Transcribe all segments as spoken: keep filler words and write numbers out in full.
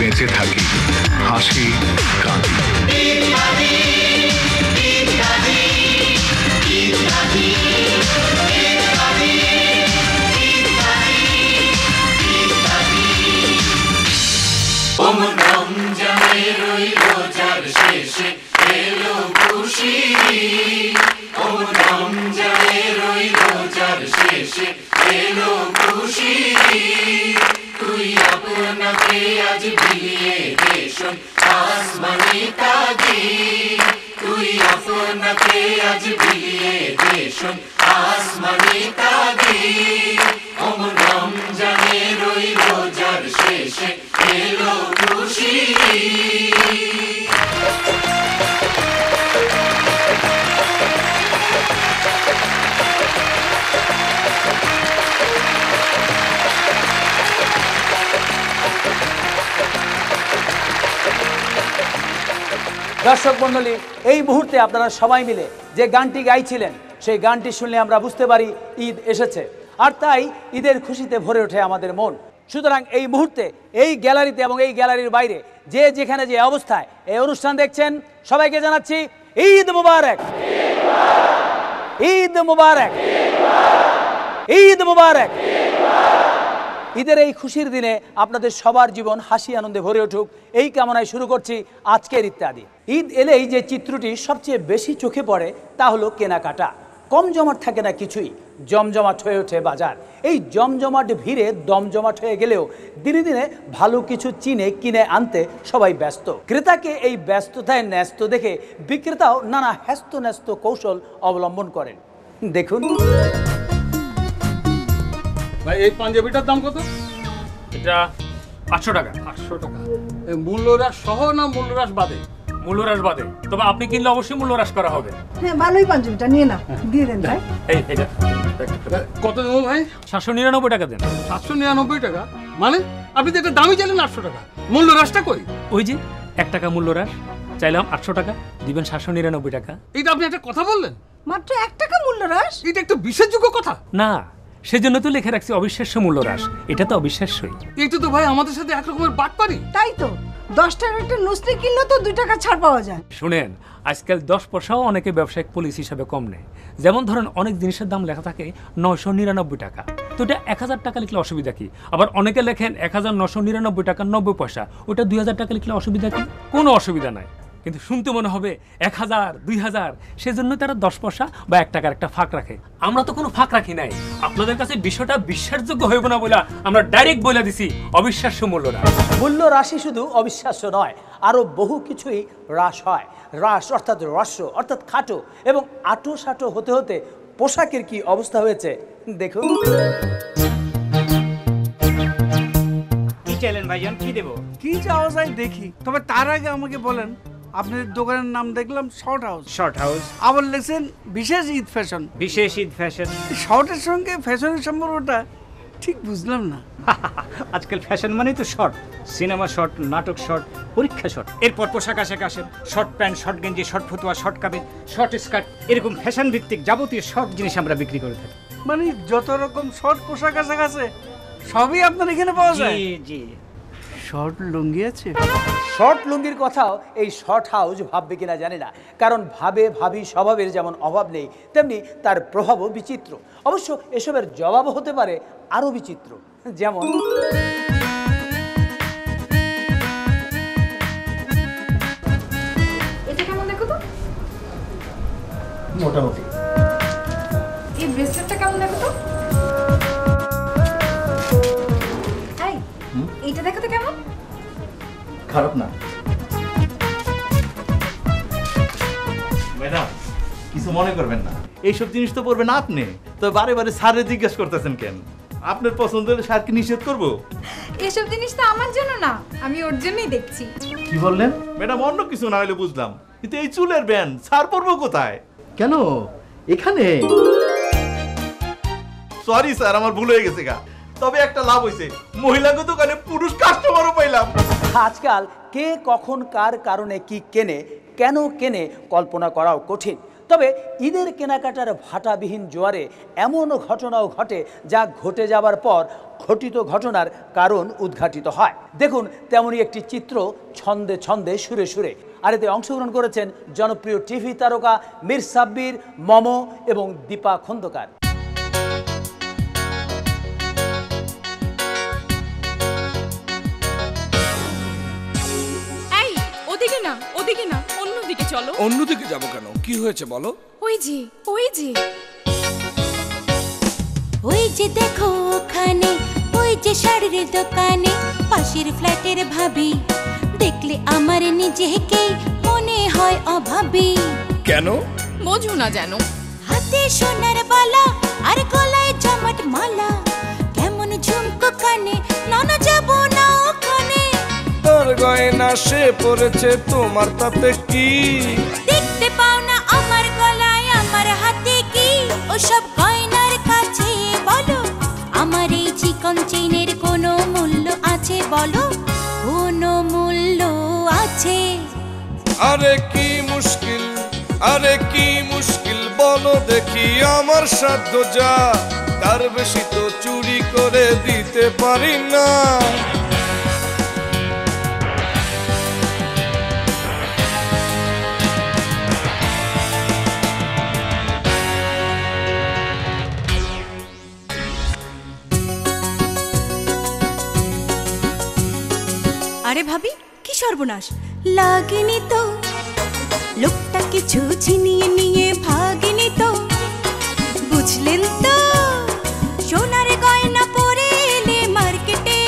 বেঁচে থাকি হাসি কাঁদি। ইত্যাদি ইত্যাদি ইত্যাদি ইত্যাদি ইত্যাদি ইত্যাদি। ওম রম যায় রই রোজার শেষে এলো খুশি, ওম রম যায় রই রোজার শেষে এলো খুশি। আজ বিলিয়ে দেশন আসমানি তাগি, তুই আপনাকে আজ বিলিয়ে দেশন আসমানি তাগি। ওম রমজানে রই রোজার শেষে এলো খুশি। দর্শক মণ্ডলী, এই মুহূর্তে আপনারা সবাই মিলে যে গানটি গাইছিলেন সেই গানটি শুনলে আমরা বুঝতে পারি ঈদ এসেছে, আর তাই ঈদের খুশিতে ভরে ওঠে আমাদের মন। সুতরাং এই মুহূর্তে এই গ্যালারিতে এবং এই গ্যালারির বাইরে যে যেখানে যে অবস্থায় এই অনুষ্ঠান দেখছেন সবাইকে জানাচ্ছি ঈদ মুবারক, ঈদ মুবারক, ঈদ মুবারক। ঈদের এই খুশির দিনে আপনাদের সবার জীবন হাসি আনন্দে ভরে উঠুক এই কামনায় শুরু করছি আজকের ইত্যাদি। ঈদ এলেই যে চিত্রটি সবচেয়ে বেশি চোখে পড়ে তা হলো কেনাকাটা। কম জমাট থাকে না কিছুই, জমজমাট হয়ে ওঠে বাজার। এই জমজমাট ভিড়ে দমজমাট হয়ে গেলেও দিনে দিনে ভালো কিছু চিনে কিনে আনতে সবাই ব্যস্ত। ক্রেতাকে এই ব্যস্ততায় ন্যস্ত দেখে বিক্রেতাও নানা হ্যস্ত ন্যস্ত কৌশল অবলম্বন করেন। দেখুন ভাই, এই পাঞ্জাবিটার দাম কত? এটা আটশো টাকা। আটশো টাকা মূল্যহ্রাস সহ না মূল্যহ্রাস বাদে? মূল্যহ্রাস বাদে। তবে আপনি কিনলে অবশ্যই মূল্যহ্রাস করা হবে। হ্যাঁ, ভালোই পাঞ্জাবিটা নিয়ে নাও, দিয়ে দেন ভাই। এই এটা কত দেবো ভাই? সাতশো নিরানব্বই টাকা দেন। সাতশো নিরানব্বই টাকা মানে আপনি তো একটা দামই চাইলেন আটশো টাকা। মূল্যহ্রাসটা কই? ওই যে এক টাকা মূল্যহ্রাস, চাইলাম আটশো টাকা, দিবেন সাতশো নিরানব্বই টাকা। এটা আপনি একটা কথা বললেন, মাত্র এক টাকা মূল্যহ্রাস? এটা একটু বিশ্বাসযোগ্য কথা না? সেজন্য তো লেখা রাখছি অবিশ্বাস্য মূল্যহ্রাস। এটা তো অবিশ্বাস্যই। এটা তো ভাই আমাদের সাথে একরকমের বাটপারি। তাই তো, দশ টাকার একটা নুসলি কিনলে তো দুই টাকা ছাড় পাওয়া যায়। শুনেন, আজকাল দশ পয়সাও অনেকে ব্যবসায়িক পলিসি হিসাবে কম নেয়। যেমন ধরেন অনেক জিনিসের দাম লেখা থাকে নয়শো নিরানব্বই টাকা, তো এটা এক হাজার টাকা লিখলে অসুবিধা কি? আবার অনেকে লেখেন এক হাজার নশো নিরানব্বই টাকা নব্বই পয়সা, ওটা দুই হাজার টাকা লিখলে অসুবিধা কি? কোনো অসুবিধা নাই, কিন্তু শুনতে মনে হবে এক হাজার দুই হাজার, সেজন্য তারা দশ পয়সা বা এক টাকার একটা ফাঁক রাখে। আমরা তো কোনো ফাঁক রাখি নাই। আপনাদের কাছে বিষয়টা বিশ্বাসযোগ্য হইব না বলে আমরা ডাইরেক্ট বলে দিছি অবিশ্বাস্য মূল্যরাশ। মূল্য রাশি শুধু অবিশ্বাস্য নয়, আরও বহু কিছুই হ্রাস হয়। হ্রাস অর্থাৎ হ্রাস্য অর্থাৎ খাটো এবং আটো সাটো হতে হতে পোশাকের কি অবস্থা হয়েছে দেখুন। কি চাইলেন ভাইজান? কি দেবো? কি চাওয়া যায় দেখি, তবে তার আগে আমাকে বলেন, আপনার দোকানের নাম দেখলাম শর্ট হাউস। শর্ট হাউস আবার লিখছেন বিশেষ ঈদ ফ্যাশন। বিশেষ ঈদ ফ্যাশন, শর্টের সঙ্গে ফ্যাশনের সম্পর্কটা ঠিক বুঝলাম না। আজকাল ফ্যাশন মানেই তো শর্ট। সিনেমা শর্ট, নাটক শর্ট, পরীক্ষা শর্ট, এরপর পোশাক আশাক আসে শর্ট প্যান্ট, শর্ট গেঞ্জি, শর্ট ফতুয়া, শর্ট কামিজ, শর্ট স্কার্ট, এরকম ফ্যাশন ভিত্তিক যাবতীয় শর্ট জিনিস আমরা বিক্রি করে থাকি। মানে যত রকম শর্ট পোশাক আশাক আছে সবই আপনার এখানে পাওয়া যায়? জি জি। শর্ট লুঙ্গি আছে? শর্ট লুঙ্গির কথাও এই শর্ট হাউস ভাববে কিনা জানি না, কারণ ভাবে ভাবি স্বভাবের যেমন অভাব নেই তেমনি তার প্রভাবও বিচিত্র। অবশ্য এসবের জবাবও হতে পারে আরও বিচিত্র, যেমন মোটামুটি। এই ব্রেসলেটটা কেমন দেখো তো? এই এটা দেখো তো কেমন? খারাপ না। ম্যাডাম কিছু মনে করবেন না, এইসব জিনিস তো পরবেন আপনি, তো বারে বারে স্যারে জিজ্ঞেস করতেছেন কেন? আপনার পছন্দের স্যার কি নিষেধ করবো? এসব জিনিস তো আমার জন্য না, আমি ওর জন্যই দেখছি। কি বললেন ম্যাডাম? অন্য কিছু না হলে বুঝলাম, কিন্তু এই চুলের ব্যান্ড স্যার পরবো কোথায়? কেন এখানে? সরি স্যার, আমার ভুল হয়ে গেছে গা। তবে একটা লাভ হয়েছে, মহিলাকে দোকানে পুরুষ কাস্টমারও পাইলাম। আজকাল কে কখন কার কারণে কি কেনে, কেন কেনে কল্পনা করাও কঠিন। তবে ঈদের কেনাকাটার ভাটাবিহীন জোয়ারে এমন ঘটনাও ঘটে যা ঘটে যাবার পর ঘটিত ঘটনার কারণ উদ্ঘাটিত হয়। দেখুন তেমনই একটি চিত্র ছন্দে ছন্দে সুরে সুরে। আর এতে অংশগ্রহণ করেছেন জনপ্রিয় টিভি তারকা মীর সাব্বির, মম এবং দীপা খন্দকার। অন্যদিকে যাবো কেন? কি হয়েছে বলো? ওই জি ওই জি ওই যে দেখো ওখানে, ওই যে শাড়ির দোকানে, পাশের ফ্ল্যাটের ভাবি, দেখলে আমার নিজেকে মনে হয় অভাবী। কেন বোঝো না জানো? হাতে সোনার বালা আর গলায় জমট মালা, কেমন ঝুমকো কানে, না না যাবো না ওখানে। তোর গয়না সে পড়েছে, তোমার তাতে কি? দেখতে পাও না আমার গলায় আমার হাতে কি? ওসব গয়নার কাছে বলো আমার এই চিকন চেনের কোনো মূল্য আছে? বলো কোনো মূল্য আছে? আরে কি মুশকিল, আরে কি মুশকিল, বলো দেখি আমার সাধ্য যা, তার বেশি তো চুরি করে দিতে পারি না। আরে ভাবি কি সর্বনাশ! লাগেনি তো লোকটা, কিছু ছিনিয়ে নিয়ে ভাগেনি তো, বুঝলেন তো? সোনার গয়না পরে এলে মার্কেটে,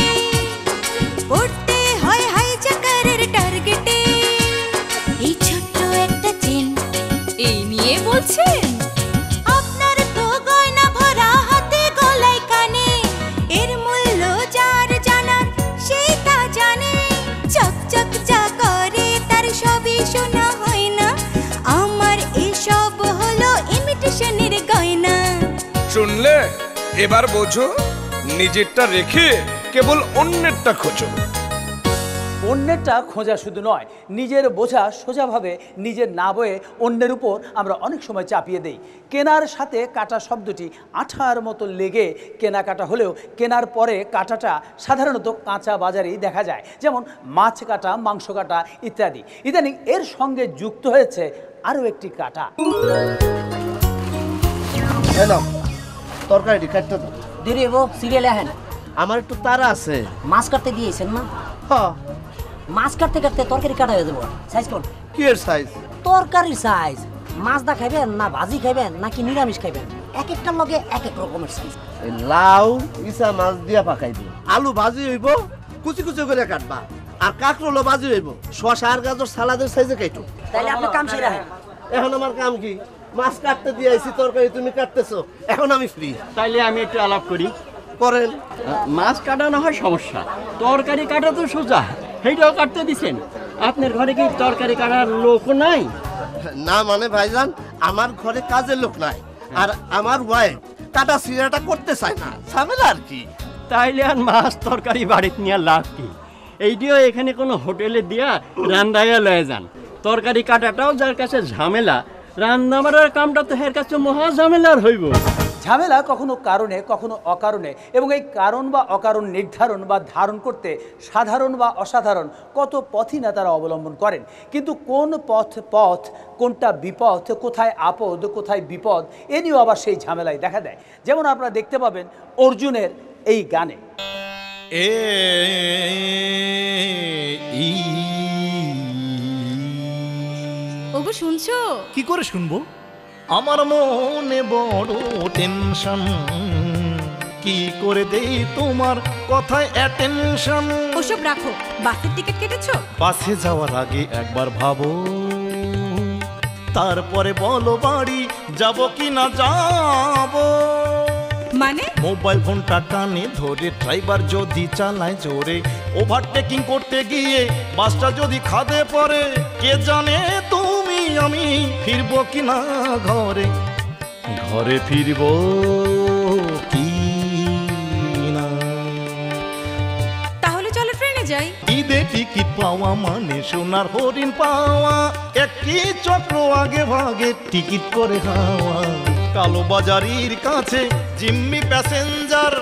পড়তে হয় হাইজাকারের টার্গেটে। এই ছোট্ট একটা চেন এই নিয়ে বলছেন? আপনার তো গয়না ভরা হাতে গলায় কানে, এর মূল্য যার জানার সে তা জানে। শুনলে এবার বোঝো, নিজেরটা রেখে কেবল অন্যেরটা খোঁজো। অন্যেরটা খোঁজা শুধু নয়, নিজের বোঝা সোজাভাবে নিজের না বয়ে অন্যের উপর আমরা অনেক সময় চাপিয়ে দেই। কেনার সাথে কাটা শব্দটি আঠার মতো লেগে কেনাকাটা হলেও কেনার পরে কাটাটা সাধারণত কাঁচা বাজারেই দেখা যায়, যেমন মাছ কাটা, মাংস কাটা ইত্যাদি। ইদানিং এর সঙ্গে যুক্ত হয়েছে আরও একটি কাটা। তরকারিটি কাটতে দেরি গো, সিরিয়ালে আহেন, আমার একটু তাড়া আছে। মাছ কাটতে দিয়েছেন না? হ্যাঁ, মাছ কাটতে কাটতে তরকারি কাটা হয়ে যাবো। সাইজ কোন? কি এর সাইজ? তরকারির সাইজ। মাছ দা খাইবেন না ভাজি খাইবেন নাকি নিরামিষ খাইবেন? এক একটা লগে এক এক রকমের সাইজ। লাউ ইসা মাছ দিয়া পাকাইবি, আলু ভাজি হইব, কুচি কুচি করে কাটবা, আর কাঁকরোল ভাজি হইব, শসা আর গাজর সালাদের সাইজে কাটো। তাহলে আপনি কাম সেরে আহেন। এখন আমার কাম কি? মাছ কাটতে দিয়েছি, তরকারি তুমি কাটতেছো, এখন আমি ফ্রি। তাইলে আমি একটু আলাপ করি। করেন। মাছ কাটা না হয় সমস্যা, তরকারি কাটা তো সোজা, সেইটাও কাটতে দিছেন। আপনার ঘরে কি তরকারি কাটার লোক নাই? না মানে ভাইজান, আমার ঘরে কাজের লোক নাই, আর আমার ওয়াইফ কাটা সিরাটা করতে চায় না, ঝামেলা আর কি। তাইলে আর মাছ তরকারি বাড়িতে নিয়ে লাভ কি? এইটিও এখানে কোনো হোটেলে দিয়া রান্দায় লয়ে যান। তরকারি কাটাটাও যার কাছে ঝামেলা, রান্নাবাড়ার কামটা তো এর কাছে মহা ঝামেলার হইব। ঝামেলা কখনো কারণে, কখনো অকারণে, এবং এই কারণ বা অকারণ নির্ধারণ বা ধারণ করতে সাধারণ বা অসাধারণ কত পথই না তারা অবলম্বন করেন। কিন্তু কোন পথ পথ, কোনটা বিপথ, কোথায় আপদ, কোথায় বিপদ, এ নিয়েও আবার সেই ঝামেলাই দেখা দেয়। যেমন আপনারা দেখতে পাবেন অর্জুনের এই গানে। ওগো শুনছো? কি করে শুনবো? আমার মনে বড় টেনশন, কি করে দেই তোমার কথায় অ্যাটেনশন। ওসব রাখো, বাসের টিকিট কেটেছো? বাসে যাওয়ার আগে একবার ভাবো, তারপরে বলো বাড়ি যাব কি না যাব। মানে মোবাইল ফোনটা কানে ধরে ড্রাইভার যদি চালায় জোরে, ওভারটেকিং করতে গিয়ে বাসটা যদি খাদে পড়ে, কে জানে তুমি আমি ফিরবো কি না ঘরে, ঘরে ফিরবো কি না। তাহলে চলো ট্রেনে যাই। ঈদে টিকিট পাওয়া মানে সোনার হরিণ পাওয়া, একটি চক্র আগে ভাগে টিকিট করে খাওয়া। কালো বাজারির কাছে জিম্মি প্যাসেঞ্জার,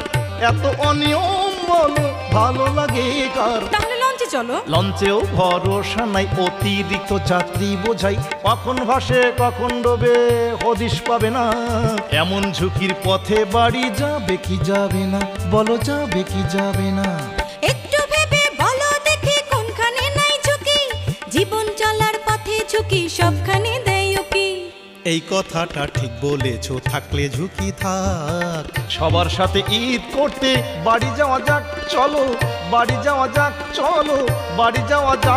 এত অনিয়ম বলো ভালো লাগে কার। তাহলে লঞ্চে চলো। লঞ্চেও ভরসা নাই, অতিরিক্ত যাত্রী বোঝাই, কখন ভাসে কখন ডোবে হদিশ পাবে না। এমন ঝুঁকির পথে বাড়ি যাবে কি যাবে না, বলো যাবে কি যাবে না। একটু ভেবে বলো দেখি কোনখানে নাই ঝুঁকি, জীবন চলার পথে ঝুঁকি সবখানে দেয়। এই কথাটা ঠিক বলেছো, থাকলে ঝুঁকি থাক। সবার সাথে ঈদ করতে বাড়ি যাওয়া যাক চলো, বাড়ি যাওয়া যাক চলো, বাড়ি যাওয়া যাক।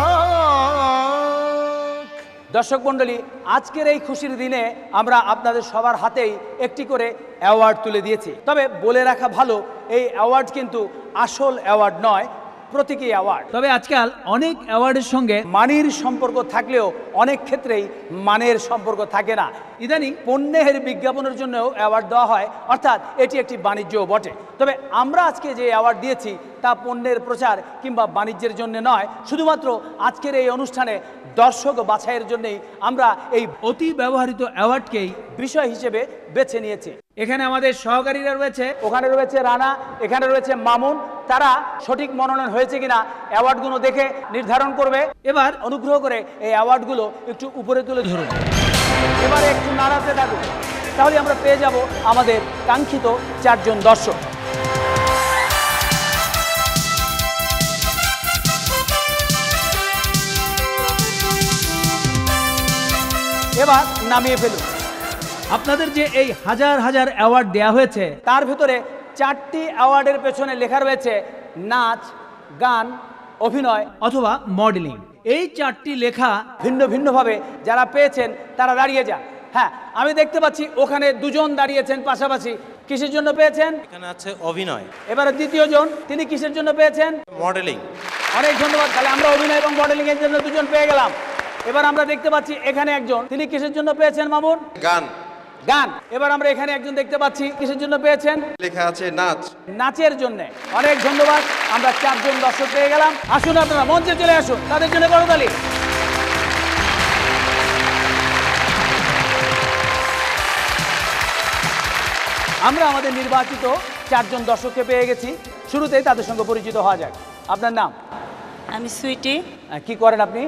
দর্শক মণ্ডলী, আজকের এই খুশির দিনে আমরা আপনাদের সবার হাতেই একটি করে অ্যাওয়ার্ড তুলে দিয়েছি। তবে বলে রাখা ভালো, এই অ্যাওয়ার্ড কিন্তু আসল অ্যাওয়ার্ড নয়, প্রতীকী অ্যাওয়ার্ড। তবে আজকাল অনেক অ্যাওয়ার্ডের সঙ্গে মানের সম্পর্ক থাকলেও অনেক ক্ষেত্রেই মানের সম্পর্ক থাকে না। ইদানিং পণ্যের বিজ্ঞাপনের জন্যও অ্যাওয়ার্ড দেওয়া হয়, অর্থাৎ এটি একটি বাণিজ্যও বটে। তবে আমরা আজকে যে অ্যাওয়ার্ড দিয়েছি তা পণ্যের প্রচার কিংবা বাণিজ্যের জন্য নয়, শুধুমাত্র আজকের এই অনুষ্ঠানে দর্শক বাছাইয়ের জন্যই আমরা এই অতি ব্যবহৃত অ্যাওয়ার্ডকেই বিষয় হিসেবে বেছে নিয়েছি। এখানে আমাদের সহকারীরা রয়েছে, ওখানে রয়েছে রানা, এখানে রয়েছে মামুন। তারা সঠিক মনোনয়ন হয়েছে কিনা অ্যাওয়ার্ডগুলো দেখে নির্ধারণ করবে। এবার অনুগ্রহ করে এই অ্যাওয়ার্ডগুলো একটু উপরে তুলে ধরুন, এবারে একটু নাড়াতে থাকুন, তাহলে আমরা পেয়ে যাব আমাদের কাঙ্ক্ষিত চারজন দর্শক। এবার নামিয়ে ফেলুন। আপনাদের যে এই হাজার হাজার অ্যাওয়ার্ড দেওয়া হয়েছে, তার ভিতরে চারটি অ্যাওয়ার্ডের পেছনে লেখা রয়েছে নাচ, গান, অভিনয় অথবা মডেলিং। এই চারটি লেখা ভিন্ন ভিন্নভাবে যারা পেয়েছেন তারা দাঁড়িয়ে যান। হ্যাঁ, আমি দেখতে পাচ্ছি ওখানে দুজন দাঁড়িয়েছেন পাশাপাশি। কিসের জন্য পেয়েছেন? এখানে আছে অভিনয়। এবারে দ্বিতীয় জন, তিনি কিসের জন্য পেয়েছেন? মডেলিং। অনেক ধন্যবাদ। তাহলে আমরা অভিনয় এবং মডেলিং এর জন্য দুজন পেয়ে গেলাম। এবার আমরা দেখতে পাচ্ছি এখানে একজন, তিনি কিসের জন্য পেয়েছেন মামুন? গান। গান। এবার আমরা এখানে একজন দেখতে পাচ্ছি, কিসের জন্য পেয়েছেন? লেখা আছে নাচ। নাচের জন্য। অনেক ধন্যবাদ। আমরা চারজন দর্শক পেয়ে গেলাম। আসুন আপনারা মঞ্চে চলে আসুন, তাদের জন্য করতালি। আমরা আমাদের নির্বাচিত চারজন দর্শককে পেয়ে গেছি। শুরুতেই তাদের সঙ্গে পরিচিত হওয়া যাক। আপনার নাম? আমি সুইটি। কি করেন আপনি?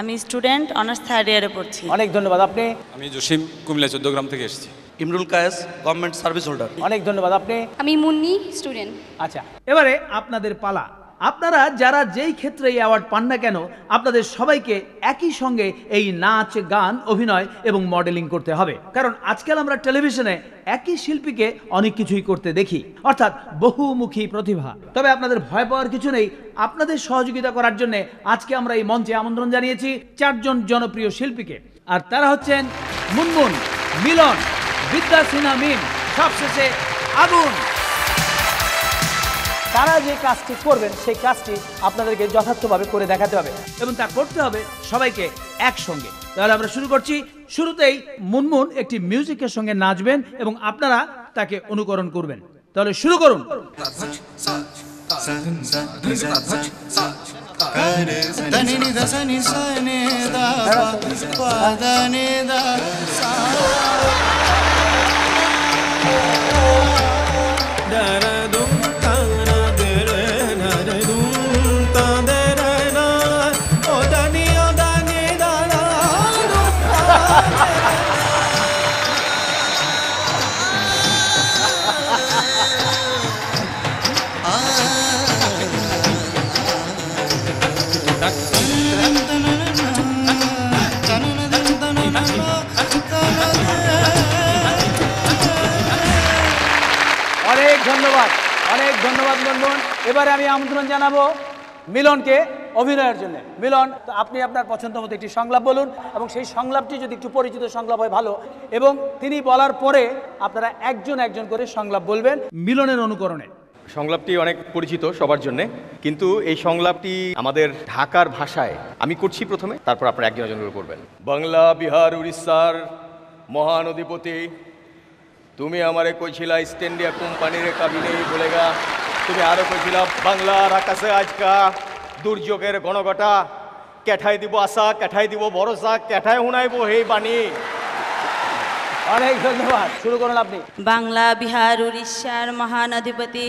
আমি স্টুডেন্ট, অনার্স থার্ড ইয়ারে পড়ছি। অনেক ধন্যবাদ। আপনি? আমি জসিম, কুমিল্লা চোদ্দ গ্রাম থেকে এসেছি। Imrul Kayes, government service holder. অনেক ধন্যবাদ। আপনি? আমি মুন্নি, স্টুডেন্ট। আচ্ছা, এবারে আপনাদের পালা। আপনারা যারা যেই ক্ষেত্রে এই অ্যাওয়ার্ড পান না কেন, আপনাদের সবাইকে একই সঙ্গে এই নাচ, গান, অভিনয় এবং মডেলিং করতে হবে। কারণ আজকাল আমরা টেলিভিশনে একই শিল্পীকে অনেক কিছুই করতে দেখি, অর্থাৎ বহুমুখী প্রতিভা। তবে আপনাদের ভয় পাওয়ার কিছু নেই। আপনাদের সহযোগিতা করার জন্য আজকে আমরা এই মঞ্চে আমন্ত্রণ জানিয়েছি চারজন জনপ্রিয় শিল্পীকে। আর তারা হচ্ছেন মুনমুন, মিলন, বিদ্যা সিনহা, মিম, সবশেষে আগুন। তারা যে কাজটি করবেন সেই কাজটি আপনাদেরকে যথার্থভাবে করে দেখাতে হবে এবং তা করতে হবে সবাইকে একসঙ্গে। তাহলে আমরা শুরু করছি। শুরুতেই মুনমুন একটি মিউজিকের সঙ্গে নাচবেন এবং আপনারা তাকে অনুকরণ করবেন। তাহলে শুরু করুন। ধন্যবাদ, অনেক ধন্যবাদ মনমুন। এবারে আমি আমন্ত্রণ জানাবো মিলনকে অভিনয়ের জন্য। মিলন, আপনি আপনার পছন্দ মতো একটি সংলাপ বলুন এবং সেই সংলাপটি যদি একটু পরিচিত সংলাপ হয় ভালো, এবং তিনি বলার পরে আপনারা একজন একজন করে সংলাপ বলবেন মিলনের অনুকরণে। সংলাপটি অনেক পরিচিত সবার জন্যে, কিন্তু এই সংলাপটি আমাদের ঢাকার ভাষায় আমি করছি প্রথমে, তারপর আপনারা একজন একজন করে করবেন। বাংলা, বিহার, উড়িষ্যার মহান অধিপতি, তুমি আমারে কইছিলা ইস্ট ইন্ডিয়া কোম্পানির কাবিনে বলে গা, তুমি আরও কইছিলা বাংলার আকাশে আজকা দুর্যোগের গণঘটা, ক্যাঠাই দিব আশা, ক্যাঠাই দিব ভরসা, ক্যাঠাই শুনাইব সেই বাণী। অনেক ধন্যবাদ। শুরু করুন আপনি। বাংলা, বিহার, উড়িষ্যার মহান অধিপতি,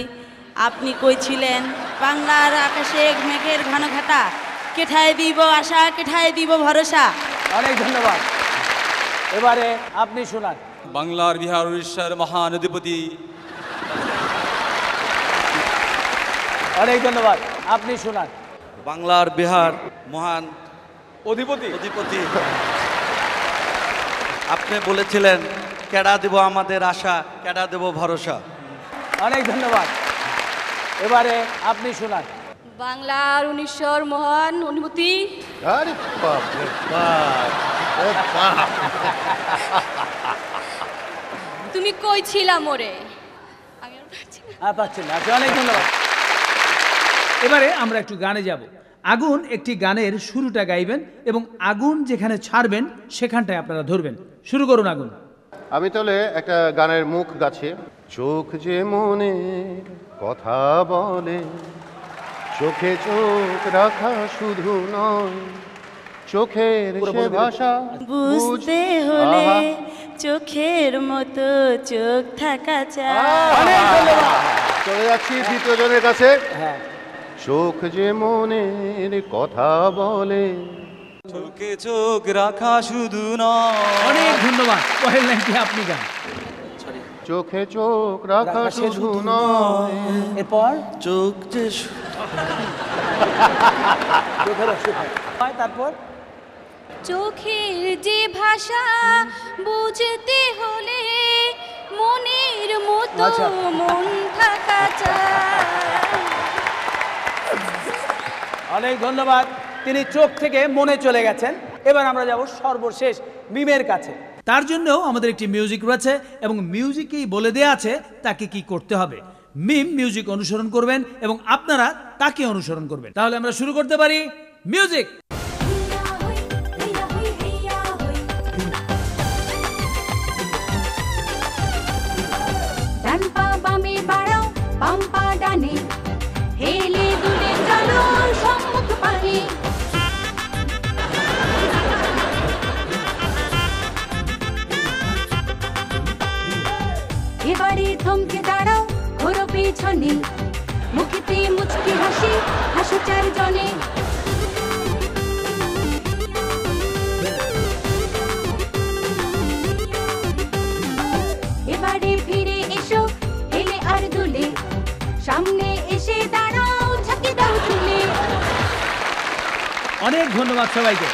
আপনি কইছিলেন বাংলার আকাশে মেঘের ঘনঘটা, কেঠাই দিব আশা, কেঠাই দিব ভরসা। অনেক ধন্যবাদ। এবারে আপনি শোনান। বাংলার, বিহার, উড়িষ্যার মহান অধিপতি। অনেক ধন্যবাদ। আপনি শোনান। বাংলার, বিহার মহান অধিপতি অধিপতি আপনি বলেছিলেন কেডা দেব আমাদের আশা, কেডা দেব ভরসা। অনেক ধন্যবাদ। এবারে আপনি শোনান। বাংলার উনিশ্বর মহান অনুভূতি। তুমি কইছিলা মোরে। অনেক ধন্যবাদ। এবারে আমরা একটু গানে যাব। আগুন একটি গানের শুরুটা গাইবেন এবং আগুন যেখানে ছাড়বেন সেখানটায় আপনারা ধরবেন। শুরু করুন আগুন। আমি তাহলে একটা গানের মুখ গাছি। চোখ যে মনে কথা বলে, চোখে চোখ রাখা শুধু নয়, চোখের ভাষা বুঝতে হলে চোখের মতো চোখ থাকা চাই। চলে যাচ্ছি দ্বিতীয় জনের কাছে। হ্যাঁ, চোখ যে মনের কথা বলে, চোখে চোখ রাখা শুধু নয়। অনেক ধন্যবাদ। আপনি গান। চোখে চোখ রাখা শুধু নয়, এরপর চোখ যে তারপর চোখের যে ভাষা বুঝতে হলে মনের মতো মন থাকা চায়। অনেক ধন্যবাদ। তিনি চোখ থেকে মনে চলে গেছেন। এবার আমরা যাব সর্বশেষ মিমের কাছে। তার জন্যও আমাদের একটি মিউজিক রয়েছে এবং মিউজিকেই বলে দেয়া আছে তাকে কি করতে হবে। মিম মিউজিক অনুসরণ করবেন এবং আপনারা তাকে অনুসরণ করবেন। তাহলে আমরা শুরু করতে পারি। মিউজিক। এবারে থমকে দাঁড়াও, ঘোরো পেছনে, মুখেতে মুচকি হাসি, হাসো চারজনে। এবারে ফিরে এসো, হেলে আর দুলে, সামনে এসে দাঁড়াও, ঝাঁকি দাও চুলে। অনেক ধন্যবাদ সবাইকে।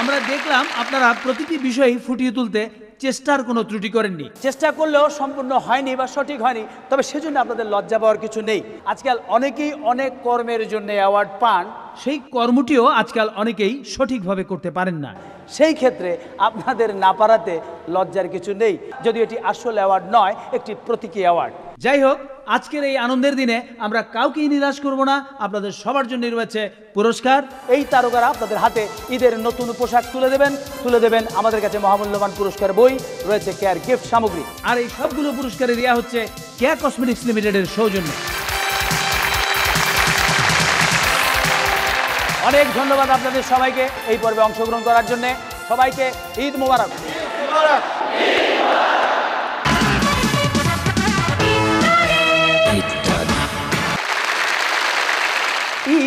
আমরা দেখলাম আপনারা প্রতিটি বিষয় ফুটিয়ে তুলতে চেষ্টার কোনো ত্রুটি করেননি। চেষ্টা করলেও সম্পূর্ণ হয়নি বা সঠিক হয়নি, তবে সেজন্য আপনাদের লজ্জা পাওয়ার কিছু নেই। আজকাল অনেকেই অনেক কর্মের জন্য অ্যাওয়ার্ড পান, সেই কর্মটিও আজকাল অনেকেই সঠিকভাবে করতে পারেন না। সেই ক্ষেত্রে আপনাদের না পারাতে লজ্জার কিছু নেই, যদি এটি আসল অ্যাওয়ার্ড নয়, একটি প্রতীকী অ্যাওয়ার্ড। যাই হোক, আজকের এই আনন্দের দিনে আমরা কাউকেই নিরাশ করব না। আপনাদের সবার জন্য রয়েছে পুরস্কার। এই তারকারা আপনাদের হাতে ঈদের নতুন পোশাক তুলে দেবেন, তুলে দেবেন আমাদের কাছে মহামূল্যবান পুরস্কার বই, রয়েছে কেয়ার গিফট সামগ্রী। আর এই সবগুলো পুরস্কারে দেওয়া হচ্ছে কেয়ার কসমেটিক্স লিমিটেডের সৌজন্য। অনেক ধন্যবাদ আপনাদের সবাইকে এই পর্বে অংশগ্রহণ করার জন্য। সবাইকে ঈদ মোবারক।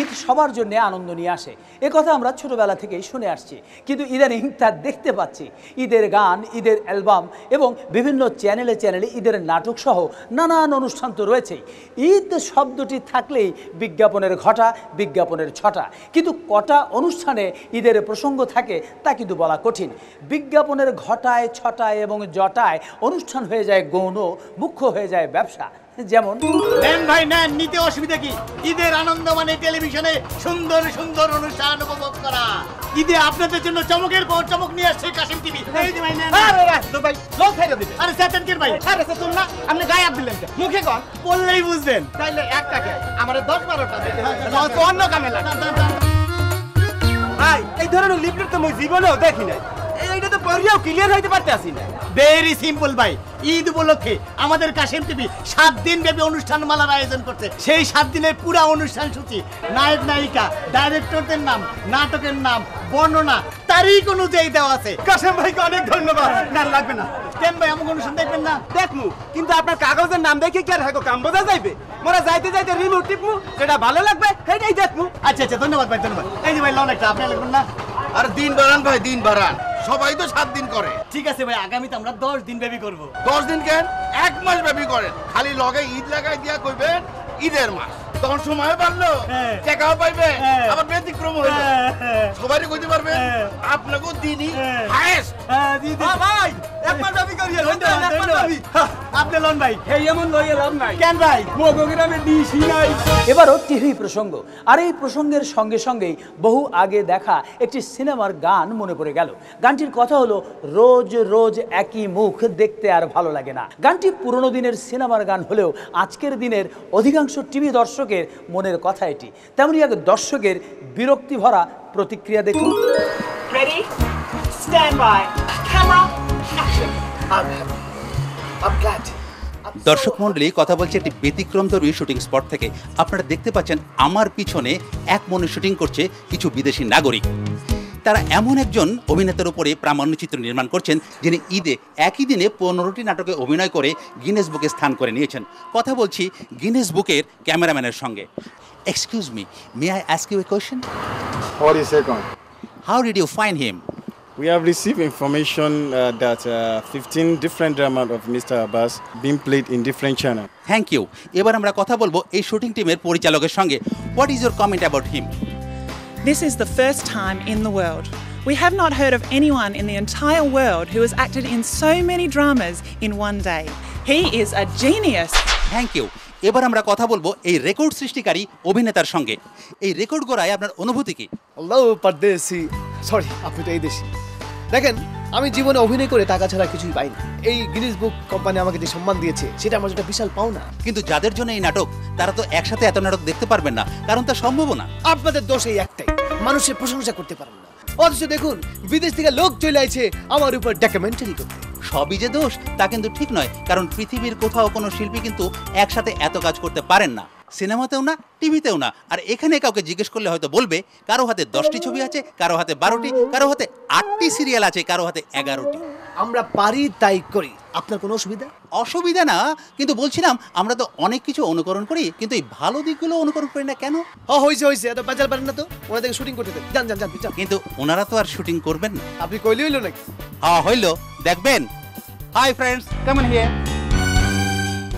ঈদ সবার জন্য আনন্দ নিয়ে আসে, এ কথা আমরা ছোটবেলা থেকেই শুনে আসছি। কিন্তু ইদানিং তা দেখতে পাচ্ছি। ঈদের গান, ঈদের অ্যালবাম এবং বিভিন্ন চ্যানেলে চ্যানেলে ঈদের নাটক সহ নানান অনুষ্ঠান তো রয়েছেই। ঈদ শব্দটি থাকলেই বিজ্ঞাপনের ঘটা, বিজ্ঞাপনের ছটা। কিন্তু কটা অনুষ্ঠানে ঈদের প্রসঙ্গ থাকে তা কিন্তু বলা কঠিন। বিজ্ঞাপনের ঘটায়, ছটায় এবং জটায় অনুষ্ঠান হয়ে যায় গৌণ, মুখ্য হয়ে যায় ব্যবসা। যেমন নেন ভাই নেন, নিতে অসুবিধা কি? ঈদের আনন্দ মানে টেলিভিশনে সুন্দর সুন্দর অনুষ্ঠান উপভোগ করা। ঈদে আপনাদের জন্য চমকের পর চমক নিয়ে আসছে কাশিম টিভি। আরে স্যাটেনকের ভাই, আরে স্যাটেন না, আপনি গায়ে হাত দিলেন কেন? মুখে কর বললেই বুঝবেন। তাইলে একটা কে আমাদের দশ বারোটা দেখে অন্য কামে লাগে ভাই। এই ধরনের লিফলেট তো আমি জীবনেও দেখি নাই। এইটা তো পড়িয়াও ক্লিয়ার হইতে পারতেছি না। ভেরি সিম্পল ভাই, ঈদ উপলক্ষে আমাদের কাশিম টিভি সাত দিন ব্যাপী অনুষ্ঠানমালার আয়োজন করছে। সেই সাত দিনের পুরো অনুষ্ঠান সূচি, নায়ক নায়িকা, ডাইরেক্টরদের নাম, নাটকের নাম, বর্ণনা, তারিখ অনুযায়ী দেওয়া আছে। কাশিম ভাইকে অনেক ধন্যবাদ। না লাগবে না। কেন ভাই, আমাকে অনুষ্ঠান দেখবেন না? দেখমু, কিন্তু আপনার কাগজের নাম দেখে কি আর হ্যাঁ কাম বোঝা যাইবে? মোরা যাইতে যাইতে রিমোট টিপমু, যেটা ভালো লাগবে সেটাই দেখমু। আচ্ছা আচ্ছা, ধন্যবাদ ভাই, ধন্যবাদ। এই যে ভাই লোন একটা আপনি লাগবেন না। আর দিন বাড়ান ভাই, দিন বাড়ান। সবাই তো সাত দিন করে। ঠিক আছে ভাই, আগামীতে আমরা দশ দিন ব্যাপী করবো। দশ দিন কেন, এক মাস ব্যাপী করেন। খালি লগে ঈদ লাগাই দিয়া কইবেন ঈদের মাস, তখন সময় বাড়লো, টাকাও পাইবে, আবার ব্যতিক্রম হইলো। সবারই কইতে পারবেন আপনাকে দিনই হাইয়েস্ট। হ্যাঁ ভাই, এক মাস ব্যাপী করিয়ে লইতে হবে, এক মাস ব্যাপী। আপনি লন ভাই, এই এমন লইয়ে লাভ নাই। কেন ভাই, প্রোগ্রামে ডিসি নাই। এবারও টিভি প্রসঙ্গ, আর এই প্রসঙ্গের সঙ্গে সঙ্গেই বহু আগে দেখা একটি সিনেমার গান মনে পড়ে গেল। গানটির কথা হলো, রোজ রোজ একই মুখ দেখতে আর ভালো লাগে না। গানটি পুরনো দিনের সিনেমার গান হলেও আজকের দিনের অধিকাংশ টিভি দর্শকের মনের কথা এটি। তেমনি এক দর্শকের বিরক্তি ভরা প্রতিক্রিয়া দেখুন। Ready, stand by, camera action. I am I glad. দর্শক মন্ডলী, কথা বলছে একটি ব্যতিক্রমধর্মী শুটিং স্পট থেকে। আপনারা দেখতে পাচ্ছেন আমার পিছনে এক মনে শুটিং করছে কিছু বিদেশি নাগরিক। তারা এমন একজন অভিনেতার উপরে প্রামাণ্যচিত্র নির্মাণ করছেন যিনি ঈদে একই দিনে পনেরোটি নাটকে অভিনয় করে গিনেস বুকে স্থান করে নিয়েছেন। কথা বলছি গিনেস বুকের ক্যামেরাম্যানের সঙ্গে। Excuse me, may I ask you a question? How did you find him? We have received information uh, that uh, fifteen different dramas of Mister Abbas being played in different channels. Thank you. এবার আমরা কথা বলবো এই shooting টিমের পরিচালকের সঙ্গে। What is your comment about him? This is the first time in the world. We have not heard of anyone in the entire world who has acted in so many dramas in one day. He is a genius. Thank you. এবার আমরা কথা বলবো এই record সৃষ্টিকারী অভিনেতার সঙ্গে। এই record গড়ায় আপনার অনুভূতি কি? আল্লাহ পরদেশি, সরি আপনি তো এই দেশি। দেখেন, আমি জীবনে অভিনয় করে টাকা ছাড়া কিছুই পাইনি। এই গিনেস বুক কোম্পানি আমাকে যে সম্মান দিয়েছে সেটা আমার একটা বিশাল পাওনা। কিন্তু যাদের জন্য এই নাটক, তারা তো একসাথে এত নাটক দেখতে পারবেন না, কারণ তা সম্ভব না। আপনাদের দোষ এই একটাই, মানুষের প্রশংসা করতে পারেন না। অথচ দেখুন, বিদেশ থেকে লোক চলে আসছে আমার উপর ডকুমেন্টারি করতে। সবই যে দোষ তা কিন্তু ঠিক নয়, কারণ পৃথিবীর কোথাও কোনো শিল্পী কিন্তু একসাথে এত কাজ করতে পারেন না, সিনেমাতেও না, টিভিতেও না। আর এখানে কাউকে জিজ্ঞেস করলে হয়তো বলবে কারো হাতে দশটি ছবি আছে, কারো হাতে বারোটি, কারো হাতে আটটি সিরিয়াল আছে, কারো হাতে এগারোটি। আমরা পারি তাই করি। আপনার কোনো অসুবিধা? অসুবিধা না, কিন্তু বলছিলাম আমরা তো অনেক কিছু অনুকরণ করি, কিন্তু এই ভালো দিকগুলো অনুকরণ করি না কেন? ও হয়েছে হয়েছে, এত বাজার পারেন না তো, ওনার থেকে শুটিং করতে দেন। যান যান যান। কিন্তু ওনারা তো আর শুটিং করবেন না। আপনি কইলে হইলো নাকি? হ্যাঁ হইলো, দেখবেন। হাই ফ্রেন্ডস, কেমন হিয়ার।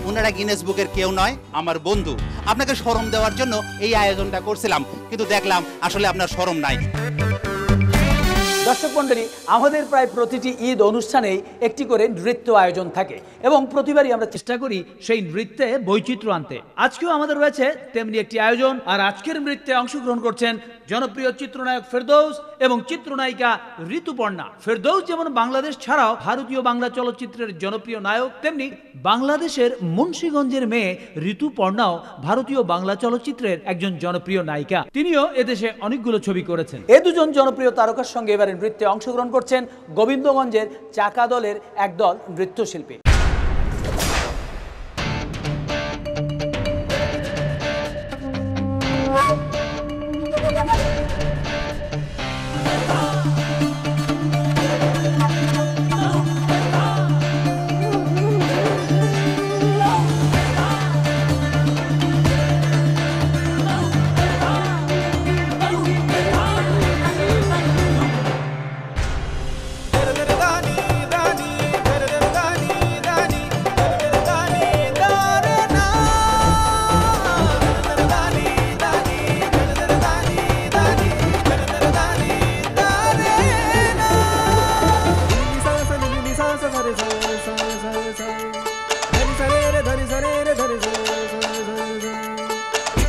ওনারা গিনেস বুকের কেউ নয়, আমার বন্ধু। আপনাকে শরম দেওয়ার জন্য এই আয়োজনটা করছিলাম, কিন্তু দেখলাম আসলে আপনার শরম নাই। দর্শক মন্ডলী, আমাদের প্রায় প্রতিটি ঈদ অনুষ্ঠানেই একটি করে নৃত্য আয়োজন থাকে এবং প্রতিবারই আমরা চেষ্টা করি সেই নৃত্যে বৈচিত্র্য আনতে। আজকেও আমাদের রয়েছে তেমনি একটি আয়োজন। আর আজকের নৃত্যে অংশগ্রহণ করছেন জনপ্রিয় চিত্রনায়ক ফেরদৌস এবং চিত্রনায়িকা ঋতুপর্ণা। ফেরদৌস যেমন বাংলাদেশ ছাড়াও ভারতীয় বাংলা চলচ্চিত্রের জনপ্রিয় নায়ক, তেমনি বাংলাদেশের মুন্সিগঞ্জের মেয়ে ঋতুপর্ণাও ভারতীয় বাংলা চলচ্চিত্রের একজন জনপ্রিয় নায়িকা। তিনিও এদেশে অনেকগুলো ছবি করেছেন। এ দুজন জনপ্রিয় তারকার সঙ্গে এবারে নৃত্যে অংশগ্রহণ করছেন গোবিন্দগঞ্জের চাকা দলের একদল নৃত্যশিল্পী।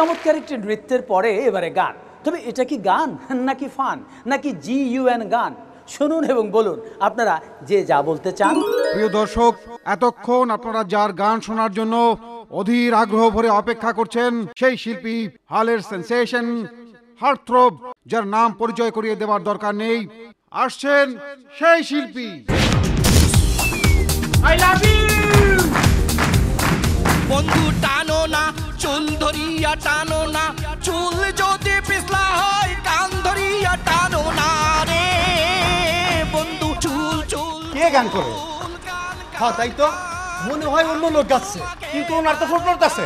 চমৎকার একটি নৃত্যের পরে এবারে গান। তবে এটা কি গান নাকি ফান নাকি জি ইউএন গান? শুনুন এবং বলুন আপনারা যে যা বলতে চান। প্রিয় দর্শক, এতক্ষণ আপনারা যার গান শোনার জন্য অধীর আগ্রহ ভরে অপেক্ষা করছেন সেই শিল্পী, হালের সেন্সেশন, হার্টথ্রব, যার নাম পরিচয় করিয়ে দেওয়ার দরকার নেই। আসছেন সেই শিল্পী। আই লাভ ইউ বন্ধু, টানো না চুল ধরিয়া, টানো না চুল যদি পিছলা হয় কান ধরিয়া টানো না রে বন্ধু। চুল চুল কে গান করে? হ্যাঁ তাই তো মনে হয় অন্য লোক গাচ্ছে, কিন্তু ওনার তো ফোটনোট আছে।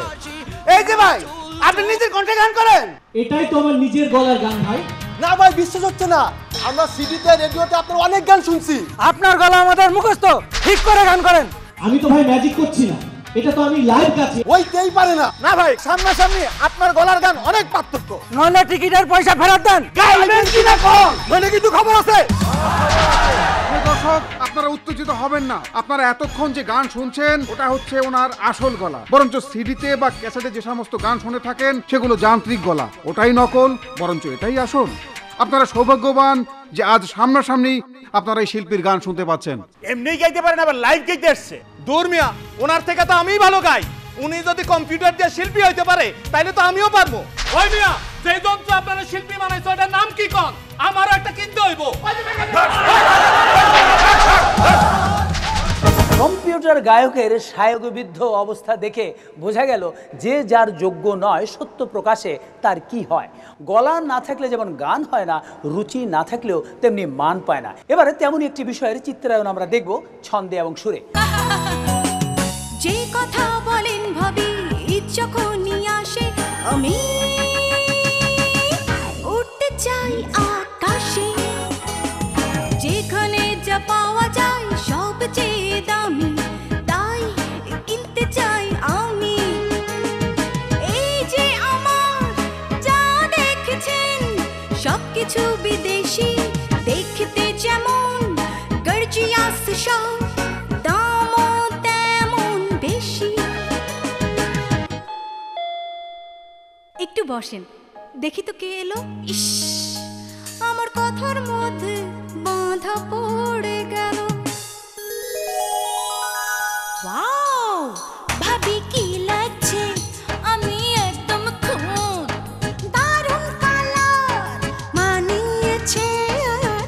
এই যে ভাই, আপনি নিজের কণ্ঠে গান করেন? এটাই তো আমার নিজের গলার গান ভাই। না ভাই বিশ্বাস হচ্ছে না, আমরা সিডিতে রেডিওতে আপনার অনেক গান শুনছি, আপনার গলা আমাদের মুখস্থ। ঠিক করে গান করেন। আমি তো ভাই ম্যাজিক করছি না, এটা তো আমি লাইভ কাছে ওইতেই পারে না। না ভাই সামনাসামনি আপনার গলার গান অনেক পার্থক্য। নয়না টিকিটের পয়সা ফেরত দেন। গাইবেন কি না কোন মানে কিন্তু খবর আছে। দর্শক আপনারা উত্তেজিত হবেন না, আপনারা এতক্ষণ যে গান শুনছেন ওটা হচ্ছে ওনার আসল গলা, বরঞ্চ সিডিতে বা ক্যাসেটে যে সমস্ত গান শুনে থাকেন সেগুলো যান্ত্রিক গলা, ওটাই নকল, বরঞ্চ এটাই আসল। আপনারা সৌভাগ্যবান যে আজ সামনাসামনি আপনারা এই শিল্পীর গান শুনতে পাচ্ছেন। এমনি গাইতে পারেন আবার লাইভ গাইতে আসছে। দূরমিয়া ওনার থেকে তো আমি ভালো গাই। উনি যদি কম্পিউটার দিয়ে শিল্পী হইতে পারে তাহলে তো আমিও পারবো। ওই মিয়া যে যন্ত্র আপনারা শিল্পী বানাইছে ওটার নাম কি কোন? আমারও একটা কিনতে হইব। কম্পিউটার গায়কের সায়গবিদ্ধ অবস্থা দেখে বোঝা গেল যে যার যোগ্য নয় সত্য প্রকাশে তার কি হয়। গলা না থাকলে যেমন গান হয় না, রুচি না থাকলেও তেমনি মান পায় না। এবারে তেমনই একটি বিষয়ের চিত্রায়ন আমরা দেখব ছন্দে এবং সুরে। যে কথা বলেন ভাবি ইচ্ছাকনি আসে, আমি উঠতে চাই আকাশে, যেখানে যা পাওয়া যায় সবচেয়ে দামি তাই কিনতে চাই আমি। এই যে আমার যা দেখছেন সবকিছু বিদেশি, দেখতে যেমন গর্জিয়াস সব বসেন। দেখি তো কে এলো। ইস, আমার কথার মধ্যে বাঁধা পড়ে গেল। ওয়াও, ভাবি কি লাগছে। আমি একদম খুব দারুণ কালার মানিয়েছে,